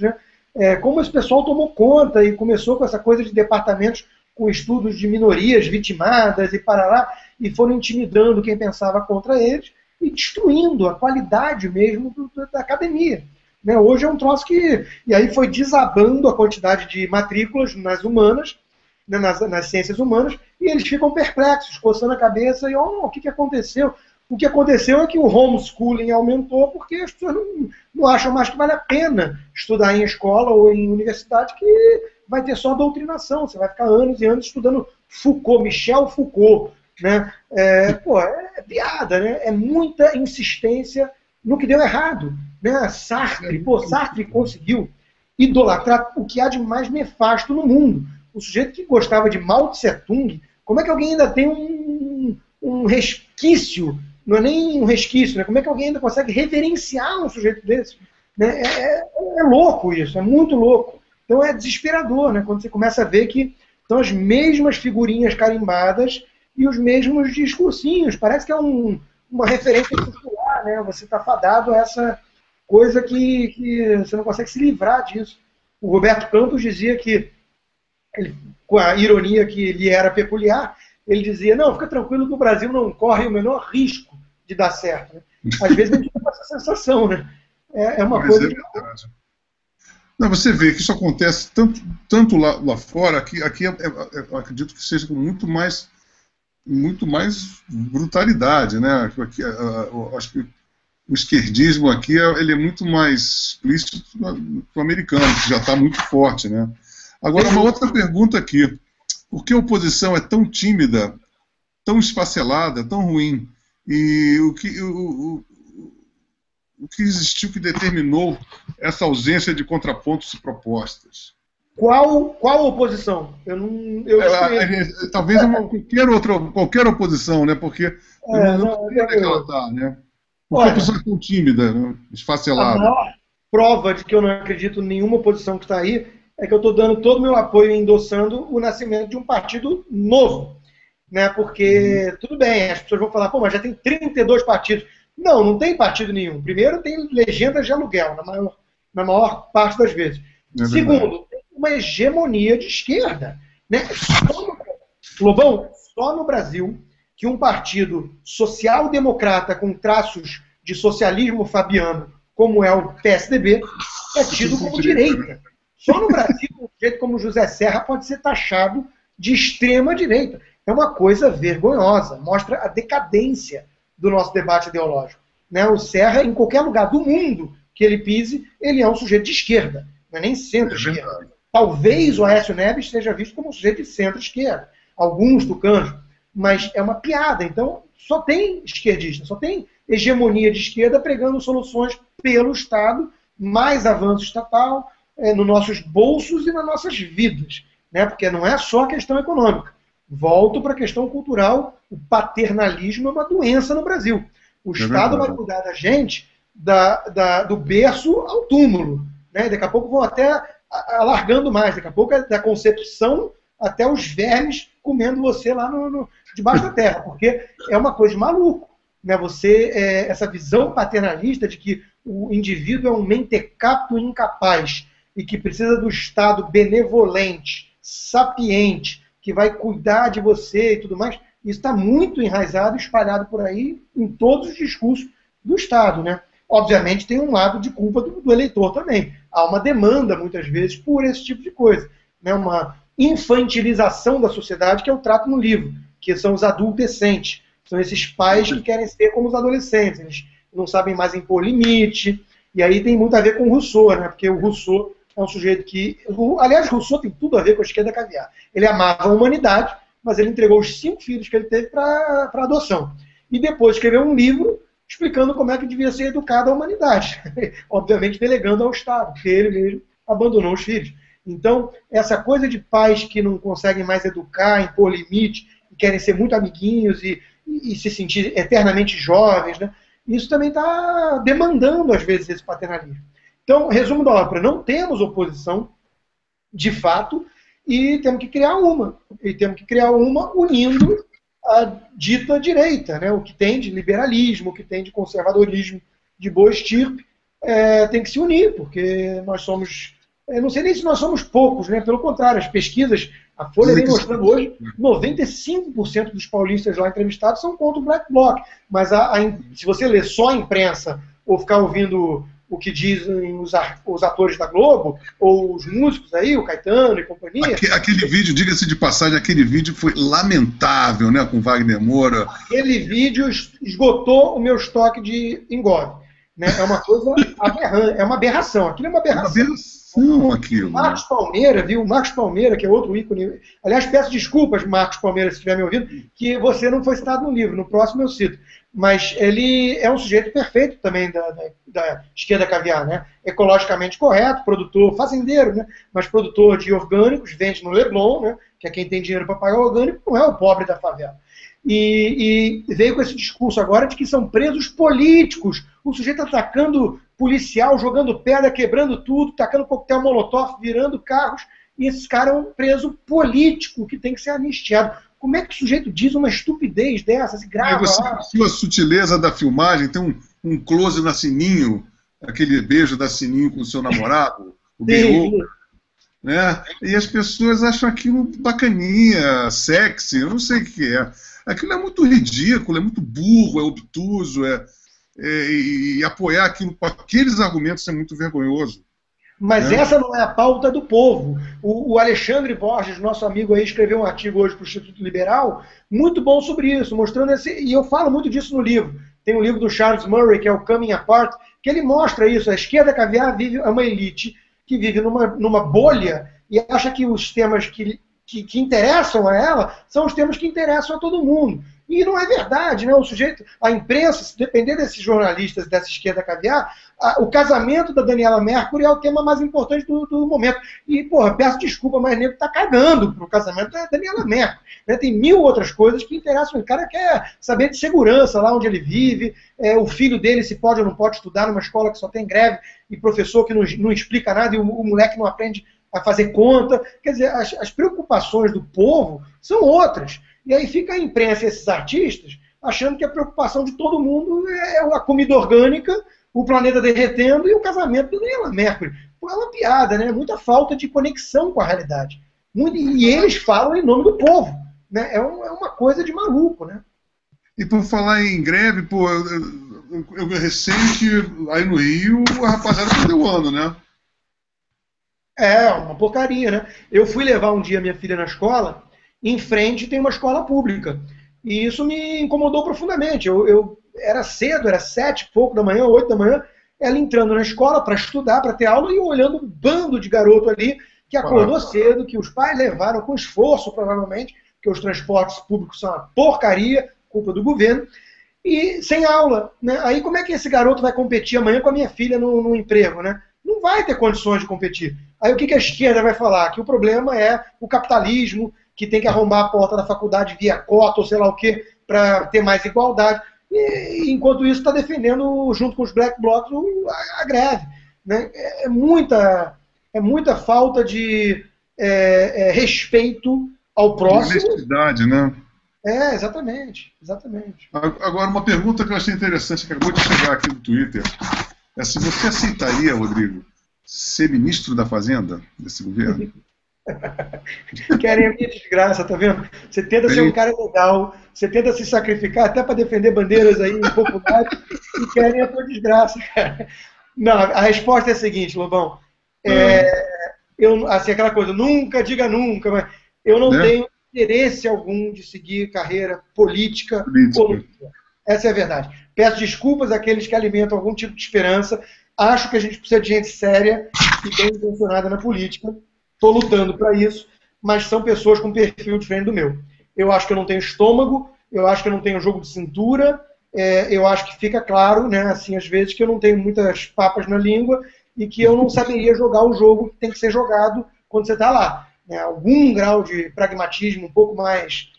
né? Como esse pessoal tomou conta e começou com essa coisa de departamentos com estudos de minorias vitimadas e parará, e foram intimidando quem pensava contra eles e destruindo a qualidade mesmo da academia. Né? Hoje é um troço que... E aí foi desabando a quantidade de matrículas nas humanas, né? nas ciências humanas, e eles ficam perplexos, coçando a cabeça e, ó, o que aconteceu? O que aconteceu é que o homeschooling aumentou porque as pessoas não acham mais que vale a pena estudar em escola ou em universidade, que vai ter só doutrinação, você vai ficar anos e anos estudando Foucault, Michel Foucault. Né? É piada, né? É muita insistência no que deu errado. Né? Sartre, Sartre conseguiu idolatrar o que há de mais nefasto no mundo. O sujeito que gostava de Mao Tse-tung, como é que alguém ainda tem um resquício? Não é nem um resquício, né? Como é que alguém ainda consegue reverenciar um sujeito desse? Né? É louco isso, é muito louco. Então é desesperador, né? Quando você começa a ver que são as mesmas figurinhas carimbadas e os mesmos discursinhos. Parece que é uma referência circular, né? Você está fadado a essa coisa que você não consegue se livrar disso. O Roberto Campos dizia que, com a ironia que lhe era peculiar, ele dizia, não, fica tranquilo que o Brasil não corre o menor risco de dar certo. Né? Às vezes a gente tem essa sensação, né? É uma coisa... É verdade. Não, você vê que isso acontece tanto lá fora, que aqui eu acredito que seja com muito mais brutalidade, né? Aqui, acho que o esquerdismo aqui ele é muito mais explícito do americano, que já está muito forte, né? Agora, uma outra pergunta aqui. Por que a oposição é tão tímida, tão esfacelada, tão ruim? E o que existiu que determinou essa ausência de contrapontos e propostas? Qual oposição? Talvez qualquer oposição, né? Porque eu não sei onde é que ela está, né? Porque a oposição é tão tímida, né? Esfacelada. A maior prova de que eu não acredito em nenhuma oposição que está aí é que eu estou dando todo o meu apoio e endossando o nascimento de um partido novo. Né? Porque, tudo bem, as pessoas vão falar, pô, mas já tem 32 partidos. Não, não tem partido nenhum. Primeiro, tem legendas de aluguel, na maior parte das vezes. É. Segundo, tem uma hegemonia de esquerda. Né? Lobão, só no Brasil que um partido social-democrata com traços de socialismo fabiano, como é o PSDB, é tido como direita. Só no Brasil, um jeito como José Serra pode ser taxado de extrema-direita. É uma coisa vergonhosa, mostra a decadência do nosso debate ideológico. Né? O Serra, em qualquer lugar do mundo que ele pise, ele é um sujeito de esquerda, não é nem centro-esquerda. Talvez o Aécio Neves seja visto como um sujeito de centro-esquerda, alguns tucanos, mas é uma piada. Então, só tem esquerdista, só tem hegemonia de esquerda pregando soluções pelo Estado, mais avanço estatal, nos nossos bolsos e nas nossas vidas, né? Porque não é só a questão econômica. Volto para a questão cultural, o paternalismo é uma doença no Brasil. O Estado vai cuidar da gente do berço ao túmulo, né? Daqui a pouco vão até alargando mais, daqui a pouco é da concepção até os vermes comendo você lá debaixo da terra, porque é uma coisa de maluco. né, você, essa visão paternalista de que o indivíduo é um mentecato incapaz e que precisa do Estado benevolente, sapiente, que vai cuidar de você e tudo mais, isso está muito enraizado, espalhado por aí em todos os discursos do Estado, né? Obviamente tem um lado de culpa do eleitor também. Há uma demanda, muitas vezes, por esse tipo de coisa, né? Uma infantilização da sociedade que eu trato no livro, que são os adultecentes. São esses pais que querem ser como os adolescentes. Eles não sabem mais impor limite. E aí tem muito a ver com o Rousseau, né? Porque o Rousseau é um sujeito que... Aliás, Rousseau tem tudo a ver com a esquerda caviar. Ele amava a humanidade, mas ele entregou os 5 filhos que ele teve para adoção. E depois escreveu um livro explicando como é que devia ser educada a humanidade. Obviamente delegando ao Estado, porque ele mesmo abandonou os filhos. Então, essa coisa de pais que não conseguem mais educar, impor limite, querem ser muito amiguinhos e se sentir eternamente jovens, né? Isso também está demandando, às vezes, esse paternalismo. Então, resumo da ópera, não temos oposição, de fato, e temos que criar uma. E temos que criar uma unindo a dita direita, né? O que tem de liberalismo, o que tem de conservadorismo, de boa estirpe, tem que se unir, porque nós somos... Eu não sei nem se nós somos poucos, né? Pelo contrário, as pesquisas... A Folha vem mostrando hoje, 95% dos paulistas lá entrevistados são contra o Black Bloc. Mas se você ler só a imprensa, ou ficar ouvindo o que dizem os atores da Globo, ou os músicos aí, o Caetano e companhia... Aquele vídeo, diga-se de passagem, aquele vídeo foi lamentável, né, com Wagner Moura. Aquele vídeo esgotou o meu estoque de engove. Né? É uma coisa aberrante, é uma aberração. Aquilo é uma aberração. Uma aberração. Aquilo, Marcos Palmeira, viu? Marcos Palmeira, que é outro ícone. Aliás, peço desculpas, Marcos Palmeira, se estiver me ouvindo, que você não foi citado no livro, no próximo eu cito. Mas ele é um sujeito perfeito também da esquerda caviar, né? Ecologicamente correto, produtor, fazendeiro, né? Mas produtor de orgânicos, vende no Leblon, né? Que é quem tem dinheiro para pagar orgânico, não é o pobre da favela. E veio com esse discurso agora de que são presos políticos, o sujeito atacando policial, jogando pedra, quebrando tudo, tacando coquetel molotov, virando carros, e esse cara é um preso político que tem que ser anistiado. Como é que o sujeito diz uma estupidez dessas? Grava lá. Sua sutileza da filmagem, tem um close na Sininho, aquele beijo da Sininho com o seu namorado, o Biô, né? E as pessoas acham aquilo bacaninha, sexy, eu não sei o que é. Aquilo é muito ridículo, é muito burro, é obtuso, e apoiar aquilo com aqueles argumentos é muito vergonhoso. Mas essa não é a pauta do povo. O Alexandre Borges, nosso amigo aí, escreveu um artigo hoje para o Instituto Liberal, muito bom sobre isso, mostrando esse... E eu falo muito disso no livro. Tem um livro do Charles Murray, que é o Coming Apart, que ele mostra isso. A esquerda caviar vive uma elite que vive numa bolha e acha que os temas que interessam a ela são os temas que interessam a todo mundo. E não é verdade, né? O sujeito, a imprensa, se depender desses jornalistas dessa esquerda caviar, o casamento da Daniela Mercury é o tema mais importante do momento. E, porra, peço desculpa, mas o nego tá cagando pro casamento da Daniela Mercury. Né? Tem 1000 outras coisas que interessam. O cara quer saber de segurança lá onde ele vive, o filho dele se pode ou não pode estudar numa escola que só tem greve e professor que não explica nada e o moleque não aprende a fazer conta. Quer dizer, as preocupações do povo são outras. E aí fica a imprensa e esses artistas achando que a preocupação de todo mundo é a comida orgânica, o planeta derretendo e o casamento do Daniela Mercury. É uma piada, né? Muita falta de conexão com a realidade. E eles falam em nome do povo. Né? É uma coisa de maluco, né? E por falar em greve, pô, eu recente, aí no Rio, a rapaziada perdeu o ano, né? É, uma porcaria, né? Eu fui levar um dia minha filha na escola... Em frente tem uma escola pública. E isso me incomodou profundamente. Eu era cedo, era 7 e pouco da manhã, 8 da manhã, ela entrando na escola para estudar, para ter aula, e eu olhando um bando de garoto ali que acordou cedo, que os pais levaram com esforço, provavelmente, porque os transportes públicos são uma porcaria, culpa do governo, e sem aula. Né? Aí como é que esse garoto vai competir amanhã com a minha filha no emprego, né? Não vai ter condições de competir. Aí o que a esquerda vai falar? Que o problema é o capitalismo, que tem que arrombar a porta da faculdade via cota ou sei lá o quê, para ter mais igualdade. E, enquanto isso, está defendendo, junto com os Black Blocs, a greve. Né? É muita falta de respeito ao próximo. Honestidade, né? É, exatamente, exatamente. Agora, uma pergunta que eu achei interessante, que acabou de chegar aqui no Twitter, é se você aceitaria, Rodrigo, ser ministro da Fazenda desse governo? Querem a minha desgraça, tá vendo? Você tenta ser um cara legal, você tenta se sacrificar até para defender bandeiras aí populares e querem a tua desgraça, cara. Não, a resposta é a seguinte, Lobão. Eu, assim, aquela coisa, nunca diga nunca, mas eu não tenho interesse algum de seguir carreira política. Essa é a verdade. Peço desculpas àqueles que alimentam algum tipo de esperança. Acho que a gente precisa de gente séria e bem intencionada na política. Estou lutando para isso, mas são pessoas com perfil diferente do meu. Eu acho que eu não tenho estômago, eu acho que eu não tenho jogo de cintura, eu acho que fica claro, né, assim, às vezes, que eu não tenho muitas papas na língua e que eu não saberia jogar o jogo que tem que ser jogado quando você está lá. Né, algum grau de pragmatismo um pouco mais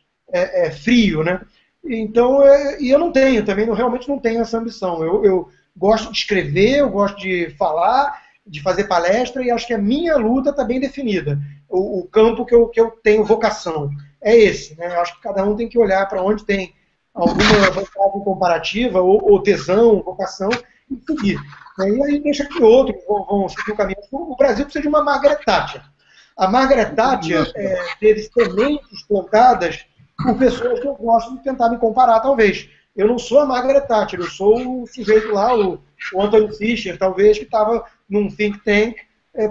frio, né? Então, e eu não tenho também, eu realmente não tenho essa ambição. Eu gosto de escrever, eu gosto de falar, de fazer palestra, e acho que a minha luta está bem definida. O campo que eu tenho vocação é esse, né? Eu acho que cada um tem que olhar para onde tem alguma vantagem comparativa, ou tesão, vocação, e seguir. E aí deixa que outros vão seguir o caminho. O Brasil precisa de uma Margaret Thatcher. A Margaret Thatcher teve sementes plantadas por pessoas que eu gosto de tentar me comparar, talvez. Eu não sou a Margaret Thatcher, eu sou o sujeito lá, o Anthony Fisher, talvez, que estava num think tank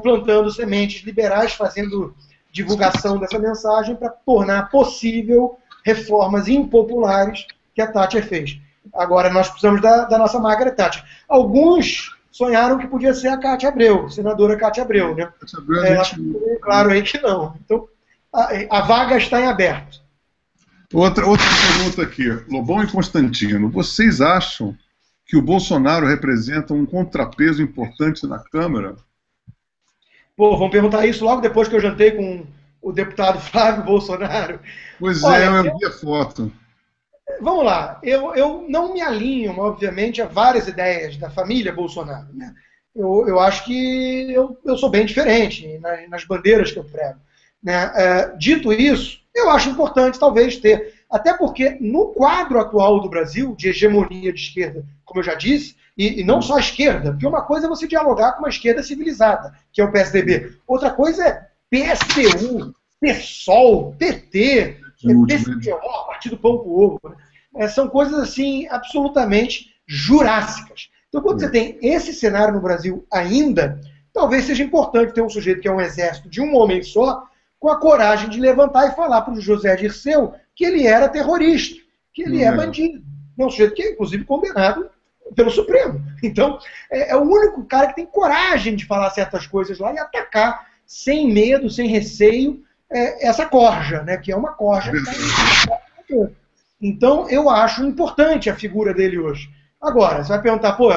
plantando sementes liberais, fazendo divulgação dessa mensagem para tornar possível reformas impopulares que a Thatcher fez. Agora, nós precisamos da nossa Margaret Thatcher. Alguns sonharam que podia ser a Cátia Abreu, senadora Cátia Abreu, né? Claro aí que não. Então, a vaga está em aberto. Outra pergunta aqui. Lobão e Constantino, vocês acham que o Bolsonaro representa um contrapeso importante na Câmara? Pô, vão perguntar isso logo depois que eu jantei com o deputado Flávio Bolsonaro. Pois eu vi a foto. Vamos lá, eu não me alinho, obviamente, a várias ideias da família Bolsonaro, né? Eu acho que eu sou bem diferente nas bandeiras que eu prego, né? Dito isso, eu acho importante talvez ter, até porque no quadro atual do Brasil, de hegemonia de esquerda, como eu já disse, e não só a esquerda, porque uma coisa é você dialogar com uma esquerda civilizada, que é o PSDB, outra coisa é PSTU, PSOL, PT... PCO, Partido Pão com Ovo, né? São coisas assim absolutamente jurássicas. Então, quando você tem esse cenário no Brasil ainda, talvez seja importante ter um sujeito que é um exército de um homem só, com a coragem de levantar e falar para o José Dirceu que ele era terrorista, que ele é bandido. É um sujeito que é, inclusive, condenado pelo Supremo. Então, é o único cara que tem coragem de falar certas coisas lá e atacar sem medo, sem receio, essa corja, né, que é uma corja que está aí. Então, eu acho importante a figura dele hoje. Agora, você vai perguntar, pô,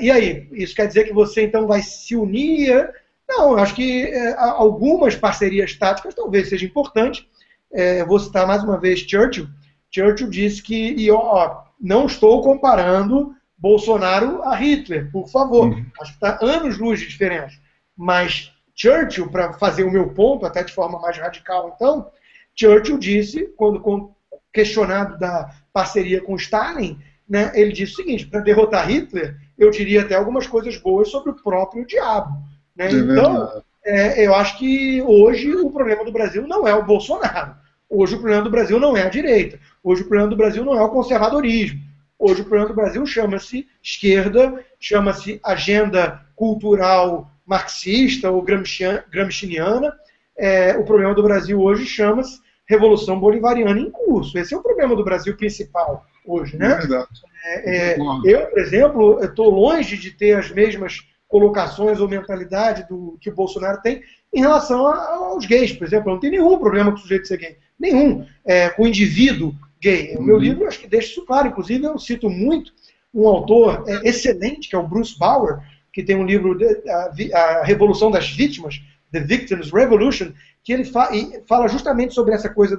e aí, isso quer dizer que você então vai se unir? Não, eu acho que algumas parcerias táticas talvez seja importante. Vou citar mais uma vez Churchill. Churchill disse que, não estou comparando Bolsonaro a Hitler, por favor. Acho que está anos-luz de diferença. Mas Churchill, para fazer o meu ponto, até de forma mais radical, então, Churchill disse, quando questionado da parceria com Stalin, né, ele disse o seguinte: para derrotar Hitler, eu diria até algumas coisas boas sobre o próprio diabo. Né? Então, eu acho que hoje o problema do Brasil não é o Bolsonaro. Hoje o problema do Brasil não é a direita. Hoje o problema do Brasil não é o conservadorismo. Hoje o problema do Brasil chama-se esquerda, chama-se agenda cultural marxista ou gramsciana. O problema do Brasil hoje chama-se Revolução Bolivariana em curso. Esse é o problema do Brasil principal hoje, né? Eu, por exemplo, estou longe de ter as mesmas colocações ou mentalidade que o Bolsonaro tem em relação aos gays, por exemplo. Eu não tenho nenhum problema com o sujeito ser gay. Nenhum. Com o indivíduo gay. O meu livro, acho que deixa isso claro. Inclusive, eu cito muito um autor excelente, que é o Bruce Bauer, que tem um livro, A Revolução das Vítimas, The Victims Revolution, que ele fala justamente sobre essa coisa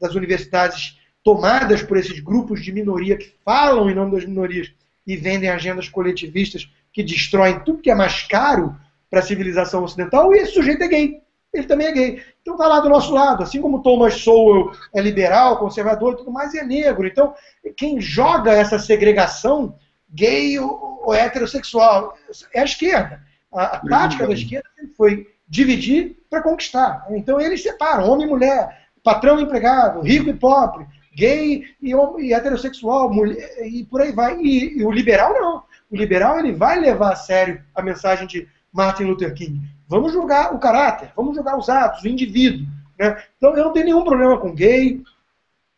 das universidades tomadas por esses grupos de minoria que falam em nome das minorias e vendem agendas coletivistas que destroem tudo que é mais caro para a civilização ocidental, e esse sujeito é gay. ele também é gay. Então tá lá do nosso lado, assim como Thomas Sowell é liberal, conservador e tudo mais, é negro. Então quem joga essa segregação gay ou heterossexual é a esquerda. A tática da esquerda foi dividir para conquistar. Então eles separam homem e mulher, patrão e empregado, rico e pobre, gay e heterossexual, mulher, e por aí vai. E o liberal não. O liberal ele vai levar a sério a mensagem de Martin Luther King. Vamos julgar o caráter, vamos julgar os atos, o indivíduo. Né? Então eu não tenho nenhum problema com gay,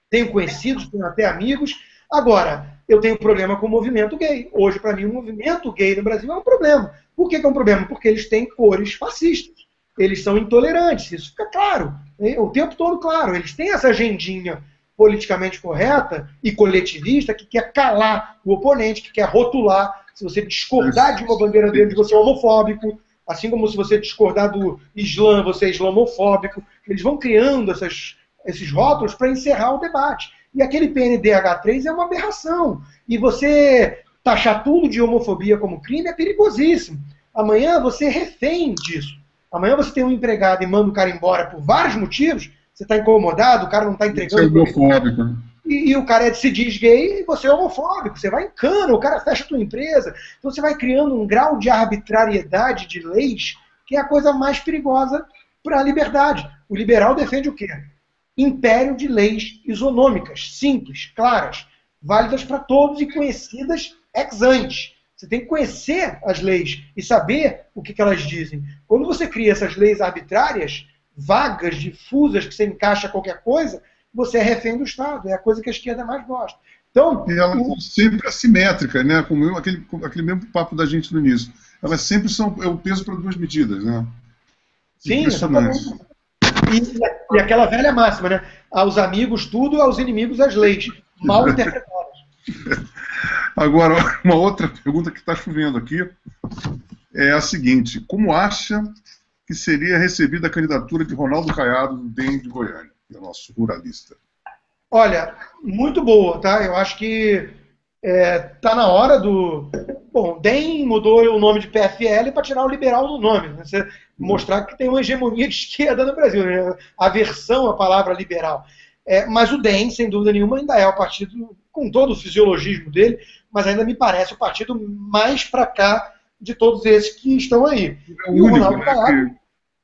tenho conhecidos, tenho até amigos. Agora, eu tenho problema com o movimento gay. Hoje, para mim, o movimento gay no Brasil é um problema. Por que que é um problema? Porque eles têm cores fascistas. Eles são intolerantes, isso fica claro. Né? O tempo todo claro. Eles têm essa agendinha politicamente correta e coletivista que quer calar o oponente, que quer rotular. Se você discordar de uma bandeira deles, você é homofóbico. Assim como se você discordar do Islã, você é islamofóbico. Eles vão criando esses rótulos para encerrar o debate. E aquele PNDH3 é uma aberração. E você taxar tudo de homofobia como crime é perigosíssimo. Amanhã você é refém disso. Amanhã você tem um empregado e manda o cara embora por vários motivos, você está incomodado, o cara não está entregando... Isso é homofóbico. E o cara se diz gay e você é homofóbico, você vai em cana, o cara fecha a tua empresa. Então você vai criando um grau de arbitrariedade de leis que é a coisa mais perigosa para a liberdade. O liberal defende o quê? Império de leis isonômicas, simples, claras, válidas para todos e conhecidas ex ante. Você tem que conhecer as leis e saber o que elas dizem. Quando você cria essas leis arbitrárias, vagas, difusas, que você encaixa qualquer coisa, você é refém do Estado. É a coisa que a esquerda mais gosta. Então, e elas são sempre assimétricas, né? Como aquele mesmo papo da gente no início. Elas sempre são o peso para duas medidas, né? Sim, exatamente. E aquela velha máxima, né? Aos amigos tudo, aos inimigos as leis. Mal interpretadas. Agora, uma outra pergunta que está chovendo aqui é a seguinte. Como acha que seria recebida a candidatura de Ronaldo Caiado do DEM de Goiânia, que é nosso ruralista? Olha, muito boa, tá? Eu acho que tá na hora do... Bom, DEM mudou o nome de PFL para tirar o liberal do nome, né? Você mostrar que tem uma hegemonia de esquerda no Brasil, né? Aversão à palavra liberal. Mas o DEM, sem dúvida nenhuma, ainda é o partido, com todo o fisiologismo dele, mas ainda me parece o partido mais para cá de todos esses que estão aí. É e o Ronaldo Caiado,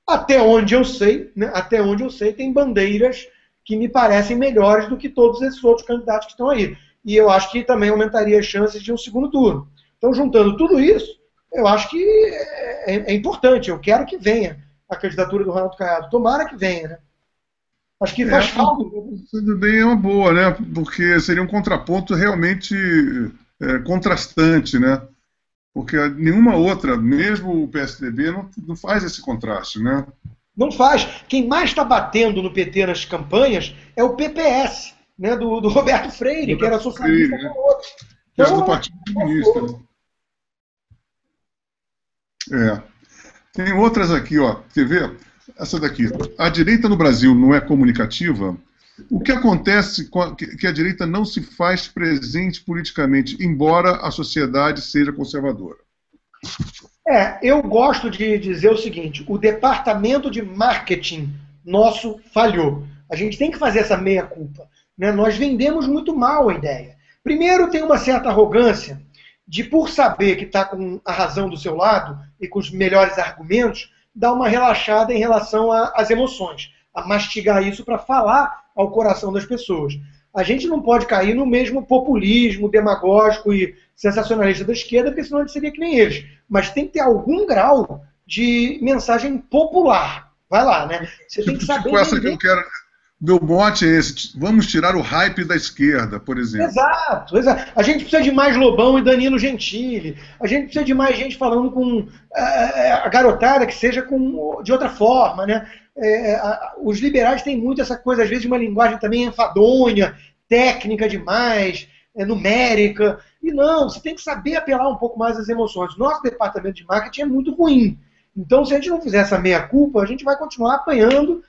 até onde eu sei, né, até onde eu sei, tem bandeiras que me parecem melhores do que todos esses outros candidatos que estão aí. E eu acho que também aumentaria as chances de um segundo turno. Então, juntando tudo isso, eu acho que é importante. Eu quero que venha a candidatura do Ronaldo Caiado. Tomara que venha, né? Acho que faz falta. Tudo bem, é uma boa, né? Porque seria um contraponto realmente contrastante, né? Porque nenhuma outra, mesmo o PSDB, não faz esse contraste, né? Não faz. Quem mais está batendo no PT nas campanhas é o PPS, né? Do Roberto Freire, que era socialista. Freire, né? Então, do Partido Comunista. Tem outras aqui, ó. Quer ver? Essa daqui. A direita no Brasil não é comunicativa? O que acontece que a direita não se faz presente politicamente, embora a sociedade seja conservadora? Eu gosto de dizer o seguinte, o departamento de marketing nosso falhou. A gente tem que fazer essa meia-culpa, né? Nós vendemos muito mal a ideia. Primeiro, tem uma certa arrogância de, por saber que está com a razão do seu lado e com os melhores argumentos, dar uma relaxada em relação às emoções, a mastigar isso para falar ao coração das pessoas. A gente não pode cair no mesmo populismo demagógico e sensacionalista da esquerda, porque senão a gente seria que nem eles. Mas tem que ter algum grau de mensagem popular. Vai lá, né? Você tem que saber... Meu mote é esse, vamos tirar o hype da esquerda, por exemplo. Exato, exato. A gente precisa de mais Lobão e Danilo Gentili, a gente precisa de mais gente falando com a garotada que seja de outra forma, né? Os liberais têm muito essa coisa, às vezes, de uma linguagem também enfadonha, técnica demais, numérica. E não, você tem que saber apelar um pouco mais às emoções. Nosso departamento de marketing é muito ruim. Então, se a gente não fizer essa meia-culpa, a gente vai continuar apanhando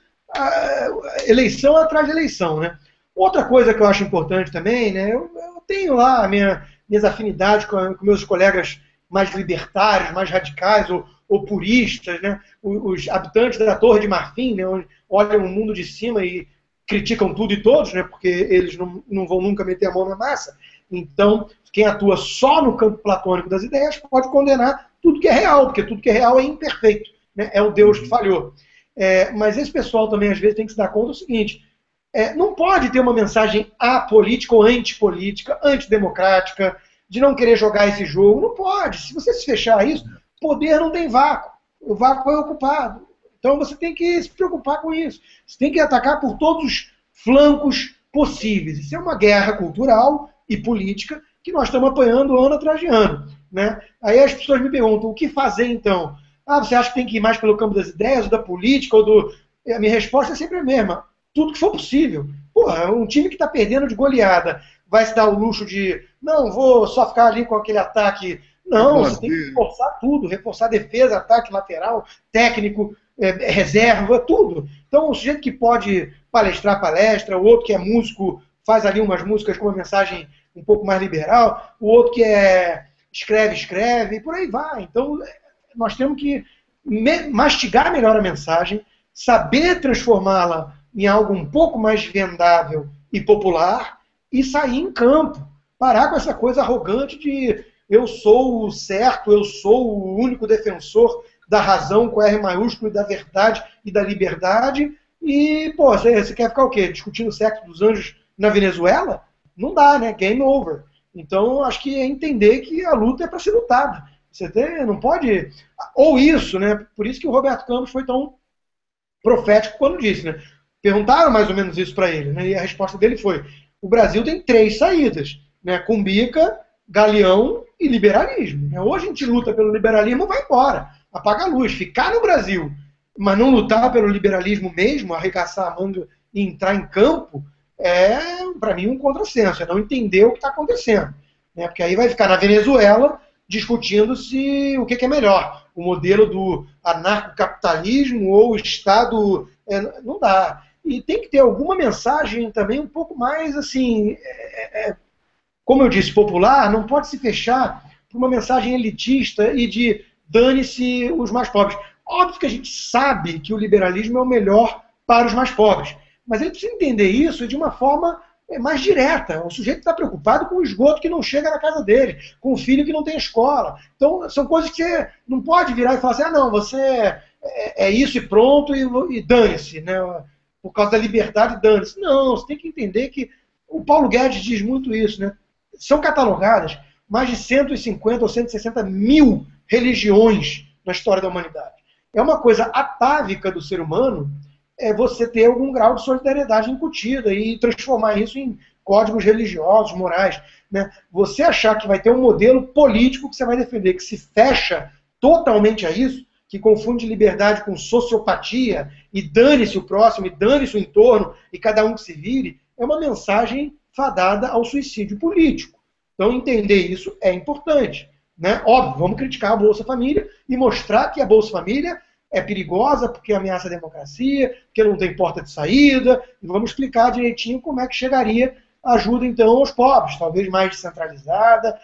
eleição atrás de eleição, né? Outra coisa que eu acho importante também, né? Eu tenho lá minhas afinidades com meus colegas mais libertários, mais radicais, ou ou puristas, né? Os habitantes da Torre de Marfim, né, olham o mundo de cima e criticam tudo e todos, né, porque eles não vão nunca meter a mão na massa. Então, quem atua só no campo platônico das ideias pode condenar tudo que é real, porque tudo que é real é imperfeito, né? É o Deus que falhou. É, mas esse pessoal também, às vezes, tem que se dar conta do seguinte, não pode ter uma mensagem apolítica ou antipolítica, antidemocrática, de não querer jogar esse jogo, não pode. Se você se fechar a isso, poder não tem vácuo, o vácuo é ocupado. Então você tem que se preocupar com isso. Você tem que atacar por todos os flancos possíveis. Isso é uma guerra cultural e política que nós estamos apanhando ano atrás de ano, né? Aí as pessoas me perguntam, o que fazer então? Ah, você acha que tem que ir mais pelo campo das ideias, ou da política, ou do... A minha resposta é sempre a mesma. Tudo que for possível. Porra, um time que está perdendo de goleada vai se dar o luxo de, não, vou só ficar ali com aquele ataque. Não, você tem que reforçar tudo, reforçar defesa, ataque lateral, técnico, reserva, tudo. Então, o sujeito que pode palestrar, palestra, o outro que é músico, faz ali umas músicas com uma mensagem um pouco mais liberal, o outro que é escreve, escreve, e por aí vai. Então, nós temos que mastigar melhor a mensagem, saber transformá-la em algo um pouco mais vendável e popular, e sair em campo. Parar com essa coisa arrogante de eu sou o certo, eu sou o único defensor da razão com R maiúsculo, e da verdade e da liberdade, e, pô, você quer ficar o quê? Discutindo o sexo dos anjos na Venezuela? Não dá, né? Game over. Então, acho que é entender que a luta é para ser lutada. Você não pode... Ou isso, né? Por isso que o Roberto Campos foi tão profético quando disse, né? Perguntaram mais ou menos isso para ele, né? E a resposta dele foi, o Brasil tem 3 saídas, né? Cumbica, Galeão e liberalismo. Né? Ou a gente luta pelo liberalismo ou vai embora, apaga a luz, ficar no Brasil, mas não lutar pelo liberalismo mesmo, arregaçar a manga e entrar em campo, é, para mim, um contrassenso, é não entender o que está acontecendo. Né? Porque aí vai ficar na Venezuela discutindo se o que é melhor, o modelo do anarcocapitalismo ou o Estado... não dá. E tem que ter alguma mensagem também um pouco mais, assim, como eu disse, popular, não pode se fechar para uma mensagem elitista e de dane-se os mais pobres. Óbvio que a gente sabe que o liberalismo é o melhor para os mais pobres, mas a gente precisa entender isso de uma forma mais direta. O sujeito está preocupado com o esgoto que não chega na casa dele, com o filho que não tem escola. Então, são coisas que você não pode virar e falar assim, ah, não, você... é isso e pronto, e dane-se, né? Por causa da liberdade, dane-se. Não, você tem que entender que o Paulo Guedes diz muito isso, né? São catalogadas mais de 150 ou 160 mil religiões na história da humanidade. É uma coisa atávica do ser humano é você ter algum grau de solidariedade incutida e transformar isso em códigos religiosos, morais, né? Você achar que vai ter um modelo político que você vai defender, que se fecha totalmente a isso, que confunde liberdade com sociopatia, e dane-se o próximo, e dane-se o entorno, e cada um que se vire, é uma mensagem fadada ao suicídio político. Então, entender isso é importante. Né? Óbvio, vamos criticar a Bolsa Família e mostrar que a Bolsa Família é perigosa porque ameaça a democracia, porque não tem porta de saída, e vamos explicar direitinho como é que chegaria a ajuda, então, aos pobres, talvez mais descentralizada,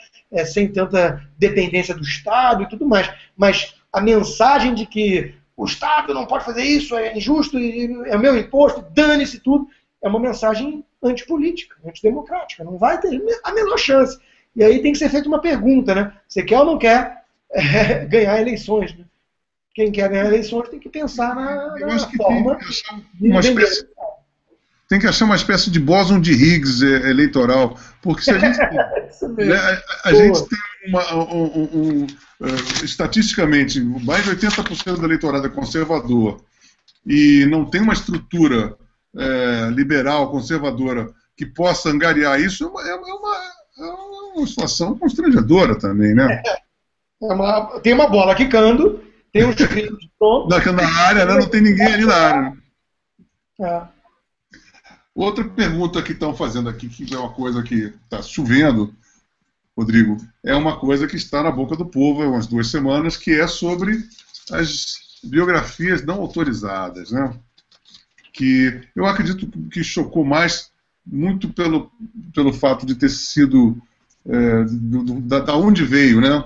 sem tanta dependência do Estado e tudo mais. Mas a mensagem de que o Estado não pode fazer isso, é injusto, é meu imposto, dane-se tudo, é uma mensagem antipolítica, antidemocrática, não vai ter a menor chance. E aí tem que ser feita uma pergunta, né? Você quer ou não quer ganhar eleições? Né? Quem quer ganhar eleições tem que pensar na forma... Tem que achar uma espécie de bóson de Higgs eleitoral, porque se a gente, gente tem estatisticamente, mais de 80% do eleitorado é conservador e não tem uma estrutura liberal, conservadora, que possa angariar isso, é uma situação constrangedora também, né? Tem uma bola quicando, tem uns filhos de tom... Na área, né? Não tem ninguém ali na área. Outra pergunta que estão fazendo aqui, que é uma coisa que está chovendo, Rodrigo, é uma coisa que está na boca do povo há umas 2 semanas, que é sobre as biografias não autorizadas, né? Que eu acredito que chocou mais muito pelo fato de ter sido da onde veio, né?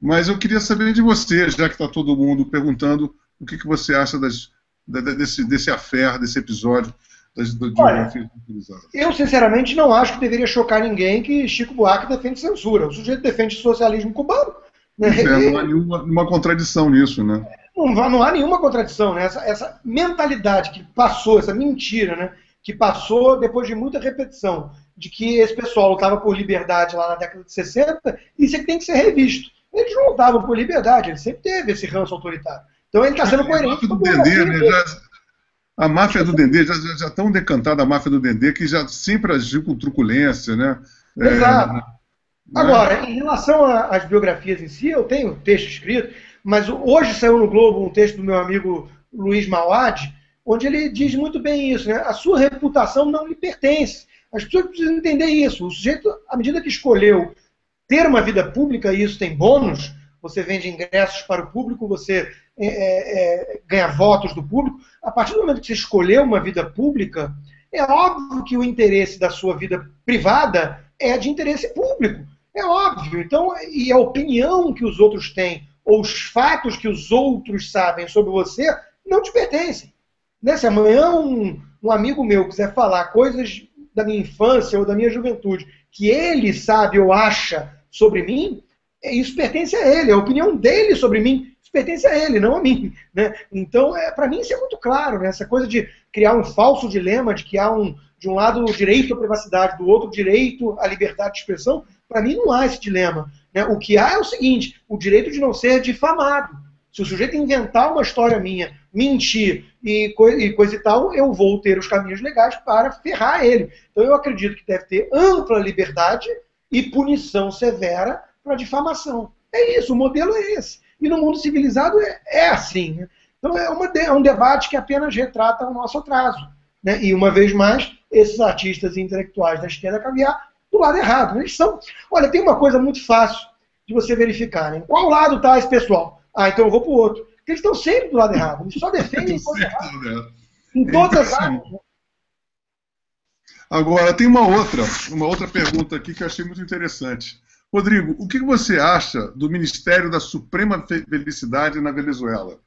Mas eu queria saber de você, já que está todo mundo perguntando, o que, que você acha desse affair, desse episódio das geografias utilizadas. Eu, sinceramente, não acho que deveria chocar ninguém que Chico Buarque defende censura. O sujeito defende socialismo cubano. Né? É, não há nenhuma contradição nisso, né? Não há nenhuma contradição, né? Essa mentalidade que passou, essa mentira, né? Que passou depois de muita repetição, de que esse pessoal lutava por liberdade lá na década de 60, isso é que tem que ser revisto. Eles não lutavam por liberdade, ele sempre teve esse ranço autoritário. Então ele está sendo coerente. A máfia do Dendê, já tão decantada a máfia do Dendê, que já sempre agiu com truculência, né? Exato. Agora, em relação às biografias em si, eu tenho um texto escrito, mas hoje saiu no Globo um texto do meu amigo Luiz Mauad, onde ele diz muito bem isso, né? A sua reputação não lhe pertence. As pessoas precisam entender isso. O sujeito, à medida que escolheu ter uma vida pública, e isso tem bônus, você vende ingressos para o público, você ganha votos do público, a partir do momento que você escolheu uma vida pública, é óbvio que o interesse da sua vida privada é de interesse público. É óbvio. Então, e a opinião que os outros têm, ou os fatos que os outros sabem sobre você, não te pertencem. Né? Se amanhã um amigo meu quiser falar coisas da minha infância ou da minha juventude que ele sabe ou acha sobre mim, isso pertence a ele, a opinião dele sobre mim, isso pertence a ele, não a mim. Né? Então, para mim, isso é muito claro, né? Essa coisa de criar um falso dilema de que há de um lado o direito à privacidade, do outro o direito à liberdade de expressão, para mim não há esse dilema. Né? O que há é o seguinte, o direito de não ser difamado. Se o sujeito inventar uma história minha, mentir e coisa e tal, eu vou ter os caminhos legais para ferrar ele. Então eu acredito que deve ter ampla liberdade e punição severa para difamação. É isso, o modelo é esse. E no mundo civilizado é assim. Né? Então é um debate que apenas retrata o nosso atraso. Né? E uma vez mais, esses artistas intelectuais da esquerda caviar do lado errado. Né? Eles são... Olha, tem uma coisa muito fácil de você verificar. Né? Qual lado está esse pessoal? Ah, então eu vou para o outro. Porque eles estão sempre do lado errado. Eles só defendem coisa errada. Em todas as áreas. Agora, tem uma outra pergunta aqui que eu achei muito interessante. Rodrigo, o que você acha do Ministério da Suprema Felicidade na Venezuela?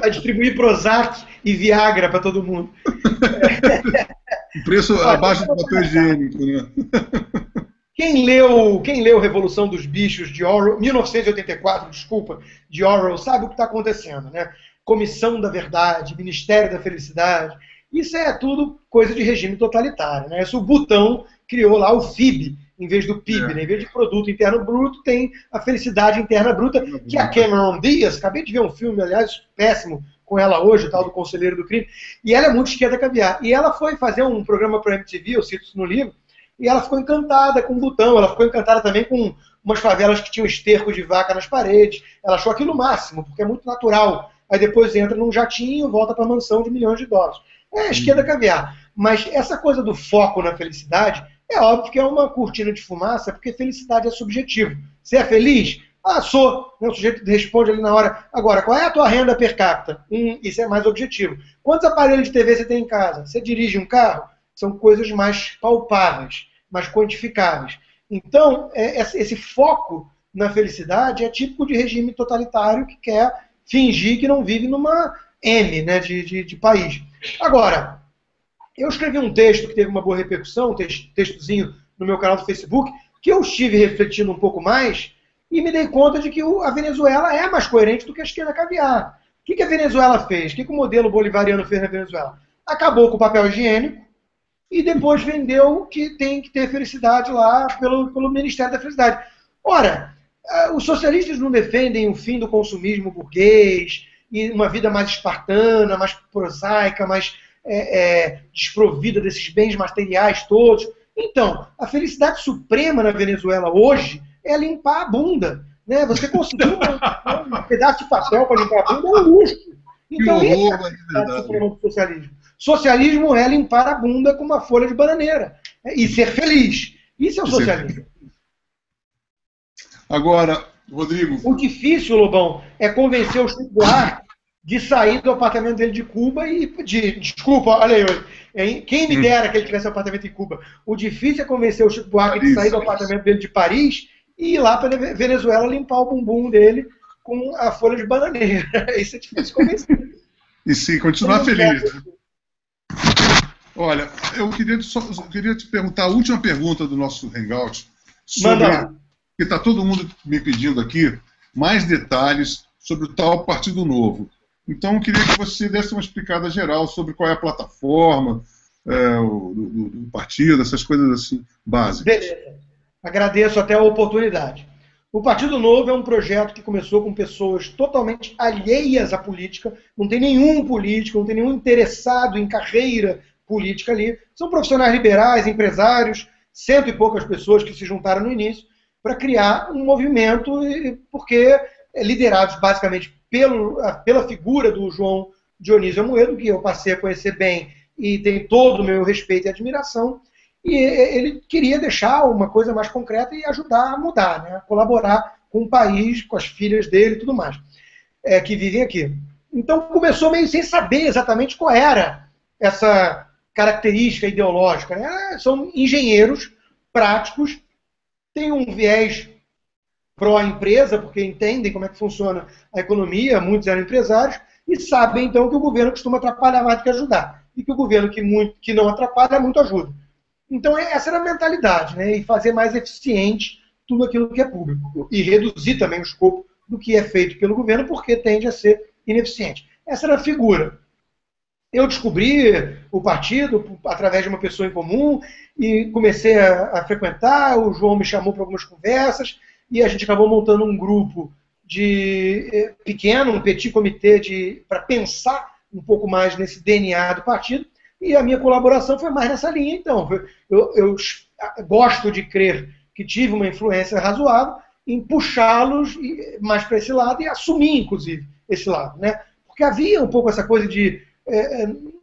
Vai distribuir Prozac e Viagra para todo mundo. O preço abaixo do papel higiênico, né? Quem leu Revolução dos Bichos de Orwell, 1984, desculpa, de Orwell, sabe o que está acontecendo, né? Comissão da Verdade, Ministério da Felicidade, isso é tudo coisa de regime totalitário, né? Isso o Butão criou lá o FIB, em vez do PIB, né? Em vez de Produto Interno Bruto, tem a Felicidade Interna Bruta, que a Cameron Diaz, acabei de ver um filme, aliás, péssimo com ela hoje, o tal do Conselheiro do Crime, e ela é muito esquerda caviar. E ela foi fazer um programa para a MTV, eu cito isso no livro, e ela ficou encantada com o Butão, ela ficou encantada também com umas favelas que tinham esterco de vaca nas paredes, ela achou aquilo o máximo, porque é muito natural. Aí depois entra num jatinho, volta para a mansão de $milhões. É a esquerda caviar. Mas essa coisa do foco na felicidade, é óbvio que é uma cortina de fumaça, porque felicidade é subjetivo. Você é feliz? Ah, sou. O sujeito responde ali na hora, agora, qual é a tua renda per capita? Isso é mais objetivo. Quantos aparelhos de TV você tem em casa? Você dirige um carro? São coisas mais palpáveis, mais quantificáveis. Então, esse foco na felicidade é típico de regime totalitário que quer fingir que não vive numa M, né, de país. Agora, eu escrevi um texto que teve uma boa repercussão, um textozinho no meu canal do Facebook, que eu estive refletindo um pouco mais e me dei conta de que a Venezuela é mais coerente do que a esquerda caviar. O que a Venezuela fez? O que o modelo bolivariano fez na Venezuela? Acabou com o papel higiênico, e depois vendeu que tem que ter felicidade lá pelo Ministério da Felicidade. Ora, os socialistas não defendem o fim do consumismo burguês e uma vida mais espartana, mais prosaica, mais desprovida desses bens materiais todos. Então, a felicidade suprema na Venezuela hoje é limpar a bunda. Né? Você conseguir um pedaço de papel para limpar a bunda é um luxo. Então, isso é a felicidade suprema do socialismo. Socialismo é limpar a bunda com uma folha de bananeira e ser feliz. Isso é o socialismo. Agora, Rodrigo... O difícil, Lobão, é convencer o Chico Buarque de sair do apartamento dele de Cuba e pedir... Desculpa, olha aí. Quem me dera que ele tivesse um apartamento em Cuba. O difícil é convencer o Chico Buarque de sair do apartamento dele de Paris e ir lá para a Venezuela limpar o bumbum dele com a folha de bananeira. Isso é difícil convencer. E sim, continuar feliz. Né? Olha, eu queria te perguntar a última pergunta do nosso Hangout, que está todo mundo me pedindo aqui mais detalhes sobre o tal Partido Novo. Então, eu queria que você desse uma explicada geral sobre qual é a plataforma do partido, essas coisas assim, básicas. Beleza. Agradeço até a oportunidade. O Partido Novo é um projeto que começou com pessoas totalmente alheias à política, não tem nenhum político, não tem nenhum interessado em carreira política ali. São profissionais liberais, empresários, 100 e poucas pessoas que se juntaram no início para criar um movimento, porque liderados basicamente pela figura do João Dionísio Amoedo, que eu passei a conhecer bem e tem todo o meu respeito e admiração, e ele queria deixar uma coisa mais concreta e ajudar a mudar, né? Colaborar com o país, com as filhas dele e tudo mais, que vivem aqui. Então começou meio sem saber exatamente qual era essa característica ideológica, né? São engenheiros práticos, tem um viés pró-empresa, porque entendem como é que funciona a economia, muitos eram empresários, e sabem então que o governo costuma atrapalhar mais do que ajudar, e que o governo que não atrapalha muito ajuda. Então essa era a mentalidade, né? E fazer mais eficiente tudo aquilo que é público, e reduzir também o escopo do que é feito pelo governo, porque tende a ser ineficiente. Essa era a figura. Eu descobri o partido através de uma pessoa em comum, e comecei a frequentar, o João me chamou para algumas conversas, e a gente acabou montando um grupo pequeno, um petit comitê para pensar um pouco mais nesse DNA do partido, e a minha colaboração foi mais nessa linha, então. Eu gosto de crer que tive uma influência razoável em puxá-los mais para esse lado e assumir, inclusive, esse lado, né? Porque havia um pouco essa coisa de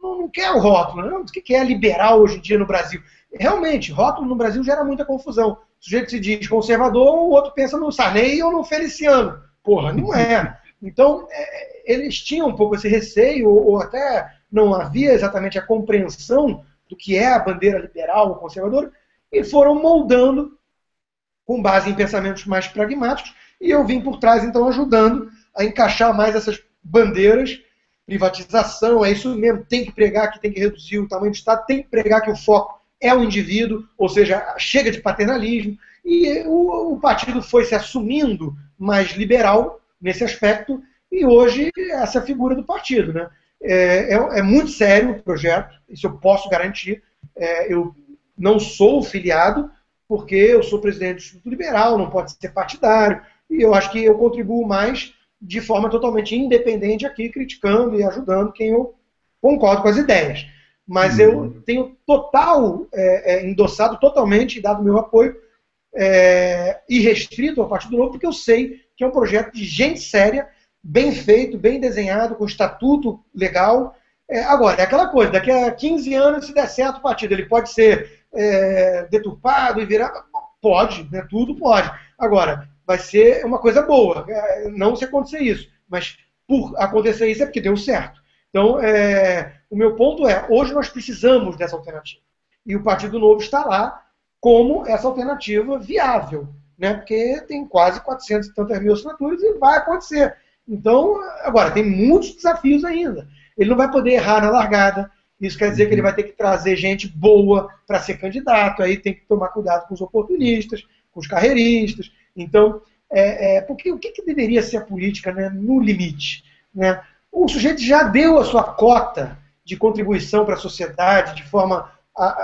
não quer o rótulo, não, o que é liberal hoje em dia no Brasil? Realmente, rótulo no Brasil gera muita confusão. O sujeito se diz conservador, o outro pensa no Sarney ou no Feliciano. Porra, não é. Então, eles tinham um pouco esse receio, ou até não havia exatamente a compreensão do que é a bandeira liberal ou conservadora, e foram moldando com base em pensamentos mais pragmáticos, e eu vim por trás, então, ajudando a encaixar mais essas bandeiras. Privatização, é isso mesmo, tem que pregar que tem que reduzir o tamanho do Estado, tem que pregar que o foco é o indivíduo, ou seja, chega de paternalismo, e o partido foi se assumindo mais liberal nesse aspecto, e hoje essa é a figura do partido, né? É muito sério o projeto, isso eu posso garantir, eu não sou filiado, porque eu sou presidente do Instituto Liberal, não pode ser partidário, e eu acho que eu contribuo mais de forma totalmente independente aqui, criticando e ajudando quem eu concordo com as ideias. Mas eu tenho total, endossado totalmente e dado meu apoio irrestrito ao Partido Novo, porque eu sei que é um projeto de gente séria, bem feito, bem desenhado, com estatuto legal. Agora, é aquela coisa, daqui a 15 anos, se der certo o partido, ele pode ser deturpado e virar... Pode, né, tudo pode. Agora, vai ser uma coisa boa, não se acontecer isso, mas por acontecer isso é porque deu certo. Então, o meu ponto é, hoje nós precisamos dessa alternativa. E o Partido Novo está lá como essa alternativa viável, né? Porque tem quase 400 e tantas mil assinaturas e vai acontecer. Então, agora, tem muitos desafios ainda. Ele não vai poder errar na largada, isso quer dizer que ele vai ter que trazer gente boa para ser candidato, aí tem que tomar cuidado com os oportunistas, com os carreiristas. Então, porque o que deveria ser a política, né, no limite? Né? O sujeito já deu a sua cota de contribuição para a sociedade, de forma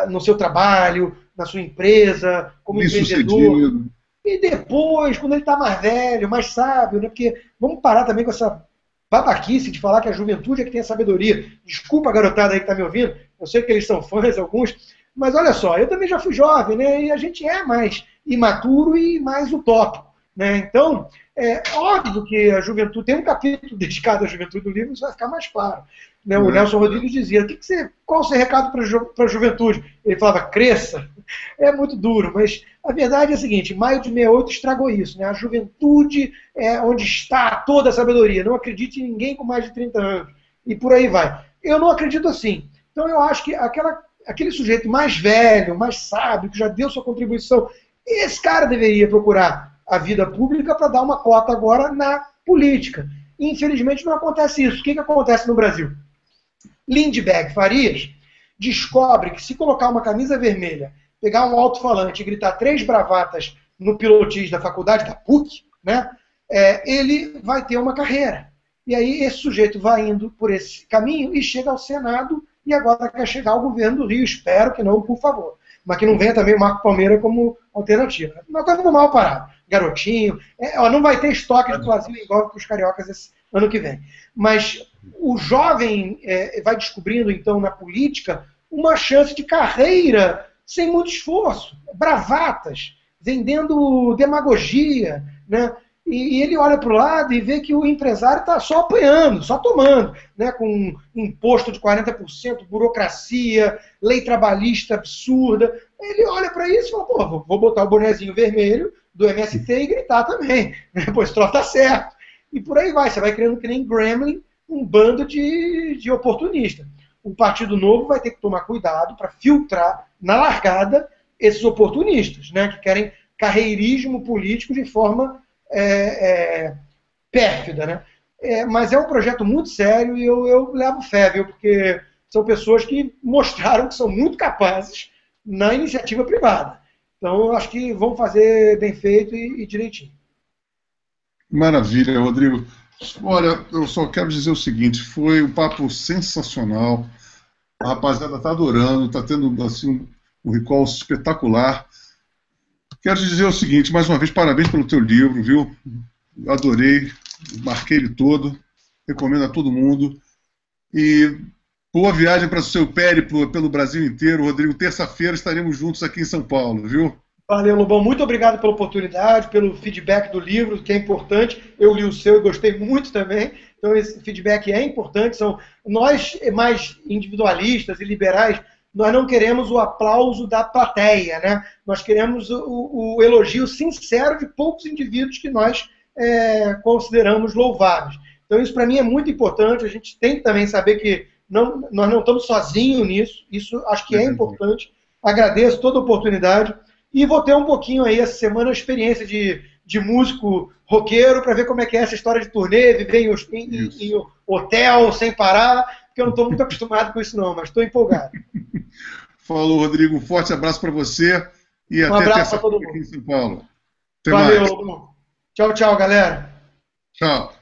no seu trabalho, na sua empresa, como empreendedor. E depois, quando ele está mais velho, mais sábio, né? Porque vamos parar também com essa babaquice de falar que a juventude é que tem a sabedoria. Desculpa a garotada aí que está me ouvindo, eu sei que eles são fãs, alguns, mas olha só, eu também já fui jovem, né? E a gente é mais imaturo e mais utópico. Né? Então, é óbvio que a juventude, tem um capítulo dedicado à juventude do livro, isso vai ficar mais claro. Né? O Nelson Rodrigues dizia, qual o seu recado para a juventude? Ele falava, cresça. É muito duro, mas a verdade é a seguinte, maio de 68 estragou isso. Né? A juventude é onde está toda a sabedoria. Não acredite em ninguém com mais de 30 anos. E por aí vai. Eu não acredito assim. Então eu acho que aquele sujeito mais velho, mais sábio, que já deu sua contribuição, esse cara deveria procurar a vida pública para dar uma cota agora na política. Infelizmente não acontece isso. O que acontece no Brasil? Lindbergh Farias descobre que se colocar uma camisa vermelha, pegar um alto-falante e gritar 3 bravatas no pilotis da faculdade, da PUC, né, ele vai ter uma carreira. E aí esse sujeito vai indo por esse caminho e chega ao Senado e agora quer chegar ao governo do Rio. Espero que não, por favor. Mas que não venha também o Marco Palmeira como alternativa. Uma coisa do mal parado. Garotinho. Não vai ter estoque de platina igual para os cariocas esse ano que vem. Mas o jovem vai descobrindo, então, na política, uma chance de carreira sem muito esforço. Bravatas, vendendo demagogia, né? E ele olha para o lado e vê que o empresário está só apanhando, só tomando, né? Com um imposto de 40%, burocracia, lei trabalhista absurda. Ele olha para isso e fala, pô, vou botar o bonezinho vermelho do MST e gritar também, né? Pô, esse troço está certo. E por aí vai, você vai criando que nem gremlin um bando de oportunistas. O Partido Novo vai ter que tomar cuidado para filtrar na largada esses oportunistas, né? Que querem carreirismo político de forma... pérfida, né? Mas é um projeto muito sério e eu levo fé, viu? Porque são pessoas que mostraram que são muito capazes na iniciativa privada. Então, eu acho que vão fazer bem feito e direitinho. Maravilha, Rodrigo. Olha, eu só quero dizer o seguinte, foi um papo sensacional. A rapaziada está adorando, está tendo assim, um recall espetacular. Quero te dizer o seguinte, mais uma vez, parabéns pelo teu livro, viu? Adorei, marquei ele todo, recomendo a todo mundo. E boa viagem para o seu périplo pelo Brasil inteiro. Rodrigo, terça-feira estaremos juntos aqui em São Paulo, viu? Valeu, Lobão. Muito obrigado pela oportunidade, pelo feedback do livro, que é importante. Eu li o seu e gostei muito também. Então esse feedback é importante. Nós, mais individualistas e liberais, nós não queremos o aplauso da plateia, né? Nós queremos o elogio sincero de poucos indivíduos que nós consideramos louváveis. Então isso para mim é muito importante, a gente tem que também saber que nós não estamos sozinhos nisso, isso acho que é importante, agradeço toda a oportunidade e vou ter um pouquinho aí essa semana a experiência de músico roqueiro para ver como é que é essa história de turnê, viver em hotel sem parar, porque eu não estou muito acostumado com isso não, mas estou empolgado. Falou, Rodrigo. Um forte abraço para você e até terça-feira aqui em São Paulo. Valeu, Rodrigo. Tchau, tchau, galera. Tchau.